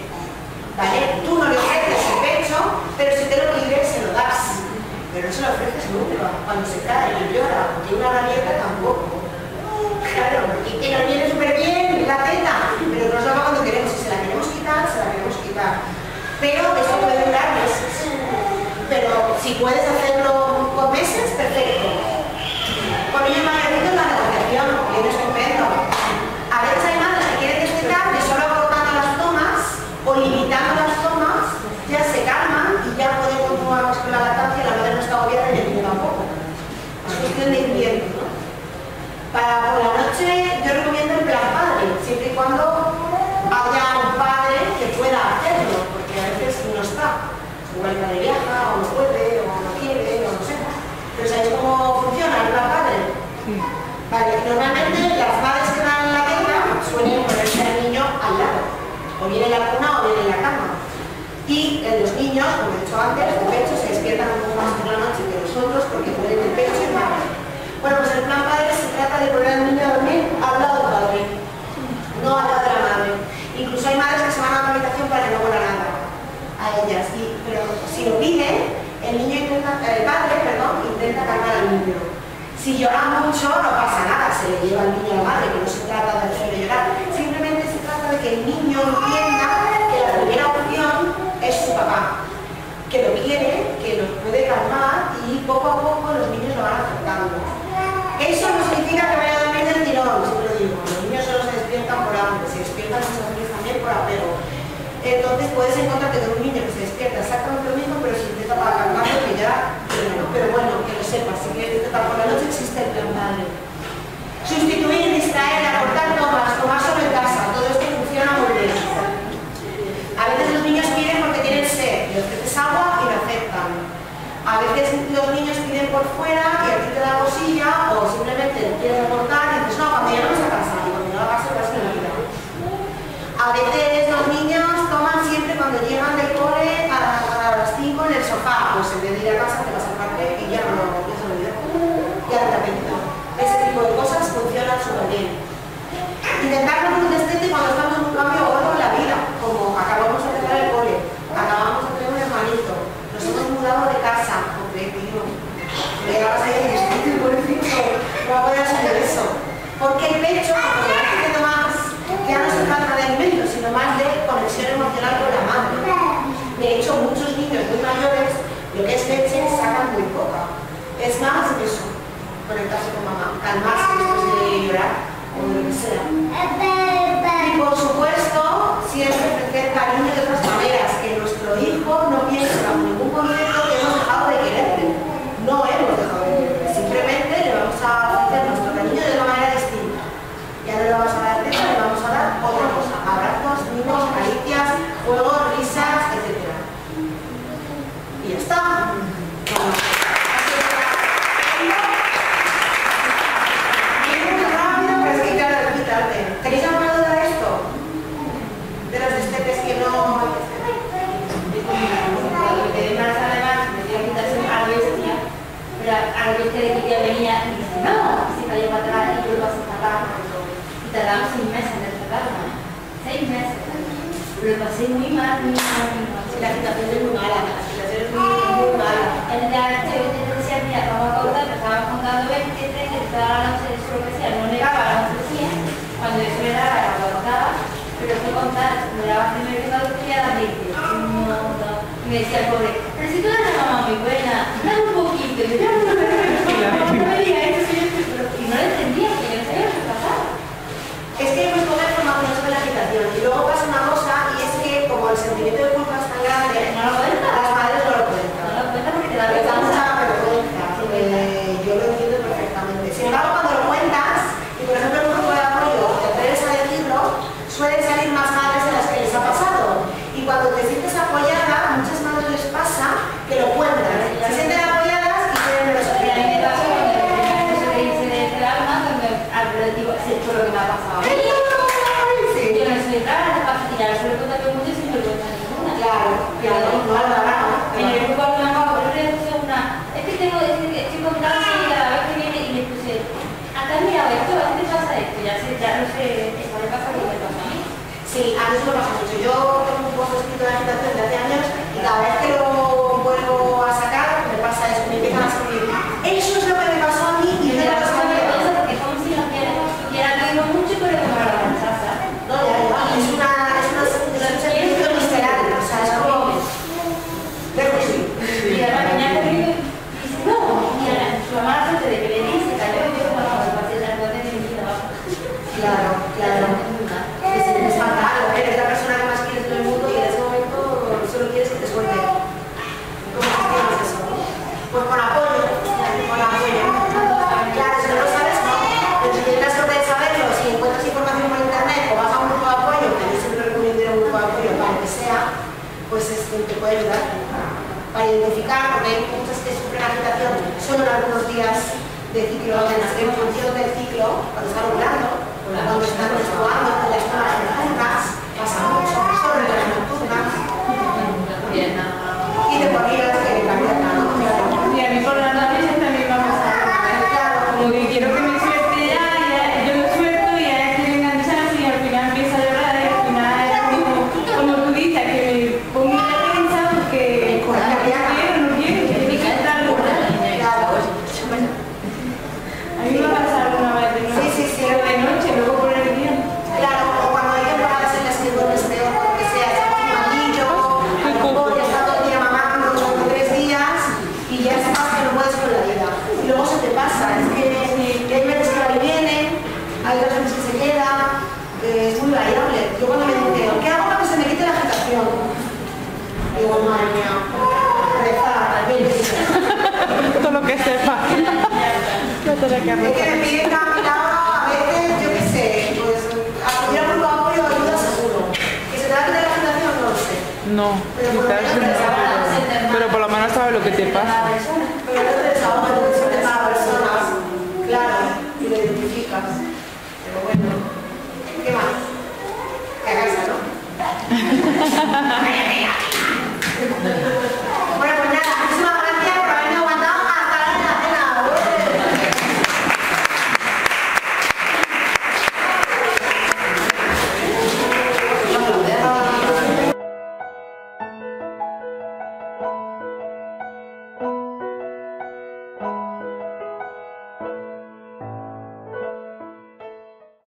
¿vale? Tú no le ofreces el pecho, pero si te lo pide se lo das, pero no se lo ofreces nunca. Cuando se cae y llora, porque una rabieta tampoco, claro, y que nos viene súper bien la teta, pero nos la va cuando queremos, si se la queremos quitar, se la queremos quitar, pero eso puede durar meses, pero si puedes hacerlo con meses, perfecto. Cuando yo me agradezco la negociación, porque no es estupendo. A veces hay madres que quieren destetar que solo cortando las tomas o limitando las tomas ya se calman y ya pueden continuar con la lactancia, la madre no está agobiada y el niño tampoco. Es cuestión de invierno, ¿no? Para por la noche yo recomiendo el plan padre, siempre y cuando haya un padre que pueda hacerlo, porque a veces no está. Igual el padre viaja, o no puede, o no quiere, o no sé. Pero ¿sabéis cómo funciona el plan padre? Sí. Vale, normalmente las madres que dan la teta suelen ponerse al niño al lado, o bien en la cuna o bien en la cama. Y los niños, como he dicho antes, de pecho se despiertan un poco más por la noche que nosotros porque duelen el pecho y mal. Bueno, pues el plan padre se trata de poner al niño a dormir al lado del padre, no al lado de la madre. Incluso hay madres que se van a la habitación para que no vuelan nada a ellas, pero si lo piden, el padre intenta calmar al niño. Si llora mucho no pasa nada, se le lleva al niño a la madre, que no se trata de hacerle llorar, simplemente se trata de que el niño entienda que la primera opción es su papá, que lo quiere, que lo puede calmar y poco a poco los niños lo van aceptando. Eso no significa que vaya a dormir del tirón, siempre lo digo, los niños solo se despiertan por hambre, se despiertan muchas veces también por apego. Entonces puedes encontrarte con un niño que se despierta exactamente lo mismo, pero si intenta para calmarlo, que ya, pero bueno, que lo sepas, si quieres intentar por la noche existe el plan padre. Sustituir, distraer, aportar tomas, tomar sobre casa, todo esto funciona muy bien. A veces los niños piden porque tienen sed, les ofreces agua y lo aceptan. A veces los niños piden por fuera y a ti te da cosilla o simplemente le quieres aportar y dices, no, cuando ya no vas a casa, y cuando no vas a casa en la vida. A veces los niños toman siempre cuando llegan del cole a las 5 en el sofá, pues en vez de ir a casa te vas al parque y ya no lo pienso olvidar. Ya te apetito. Ese tipo de cosas funcionan súper bien. Intentar poner un destete cuando estamos en un cambio o algo en la vida, como acabamos de empezar el cole, acabamos de tener un hermanito, nos hemos mudado de casa, hombre, tío. Le dabas ahí el destete por el pico, no va a poder hacer eso. Porque el pecho, cuando la gente toma ya no se trata de alimentos, sino más de conexión emocional con la madre. De hecho, muchos niños muy mayores, lo que es leche, sacan muy poca. Es más eso, conectarse con mamá, calmarse después de llorar o de lo que sea. Y por supuesto, siempre ofrecer cariño de otras maneras, que nuestro hijo no piense bajo ningún concepto que hemos dejado de quererle. No hemos dejado de quererle, simplemente le vamos a ofrecer nuestro cariño de una manera distinta. Ya no le vamos a dar leche, le vamos a dar otra cosa. Abrazos, mimos, caricias, juegos, risas, etc. Y ya está. Es muy rápido, pero es que claro, hay que quitarte. ¿Tenéis alguna duda de esto? De los destetes que no... Porque además, me tenía que quitarse a la bestia. Pero a la bestia de que ya venía y dice, no, se cayó para atrás y yo lo paso para atrás. Y tardamos 6 meses en tratarla, 6 meses. Lo pasé muy mal. La situación es muy mala, En la noche te decía, mira, vamos a cortar, te estabas contando 23, te estaba dando lo que sea, no negaba, no decía. Cuando yo se me daba, la cortaba, pero fue contar, me daba primero que la doctora, Me decía, pobre, pero si tú eres una mamá muy buena, dame un poquito, y yo ya no me diga eso, y no lo entendía, que yo no sabía lo que pasaba. Es que hay muy poca información sobre la situación, y luego pasa una cosa, y es que como el sentimiento de culpa es tan grande, no lo cuentan, las madres no lo cuentan. No lo cuentan porque te da vergüenza. Yo lo entiendo perfectamente. Sin embargo, cuando lo cuentas, y por ejemplo en un grupo de apoyo te atreves a decirlo, suelen salir más madres de las que les ha pasado. Y cuando te sientes apoyada, a muchas madres les pasa que lo cuentan. Se sienten apoyadas y quieren resolver. A mí me pasó que se trauma cuando digo, es esto lo que me ha pasado. Yo no soy rara, no pasa tirar el suelo también mucho sin vergüenza ninguna. Claro, claro, no lo hará. En el grupo de apoyo es una. Es que tengo que decir que estoy contando y cada vez que viene y me puse, acá mira, esto, ¿a qué te pasa esto? Ya no sé, eso le pasa lo que me pasa a mí. Sí, a mí eso me pasa mucho. Yo tengo un poco escrito de agitación de hace años y cada vez que lo vuelvo a sacar, me pasa eso, me empiezan a escribir. Eso es lo que me pasó a mí y me lo pasó a mí. Porque son si las quieres, y ahora te digo mucho, pero como la rechaza. No, ya, ya, es una sensación visceral, o sea, es como... Dejo sí. Y ahora la niña te digo, su mamá se de que le dice, cayó y yo cuando me pasé la cuenta de mi vida abajo. Claro, claro. Es fatal, eres la persona que más quieres en el mundo y en ese momento solo quieres que te suelte. ¿Cómo más quieres eso? Pues con apoyo. Con apoyo. Claro, si no lo sabes, no. Pero si tienes la suerte de saberlo, si encuentras información por internet o vas a un grupo de apoyo, que yo siempre recomiendo un grupo de apoyo para lo que sea, pues te puede ayudar. Para identificar, porque hay muchas que sufren agitación solo en algunos días de ciclo, de nacer en función del ciclo, cuando están ovulando, cuando están menstruando, cuando están las nocturnas, pasa mucho, solo en las nocturnas. Y te podrías que cambiar la nocturna. Y a mí por las noches también va a pasar. Claro, como que quiero que me suelte ya, yo me suelto y a veces me enganchan y al final empiezo a llorar, y al final es como tú dices, que me pongo una tensa porque... Todo lo que sepa. Yo tengo que arreglar. Es que me piden caminado a veces, yo qué sé, pues acudir a un apoyo ayuda seguro. ¿Que se trata de la agitación? No lo sé. No, pero por lo menos sabes lo que te pasa. Pero no te desahogas, no te sientes a la persona. Claro, y lo identificas. Pero bueno, ¿qué más? Que hagáis, ¿no?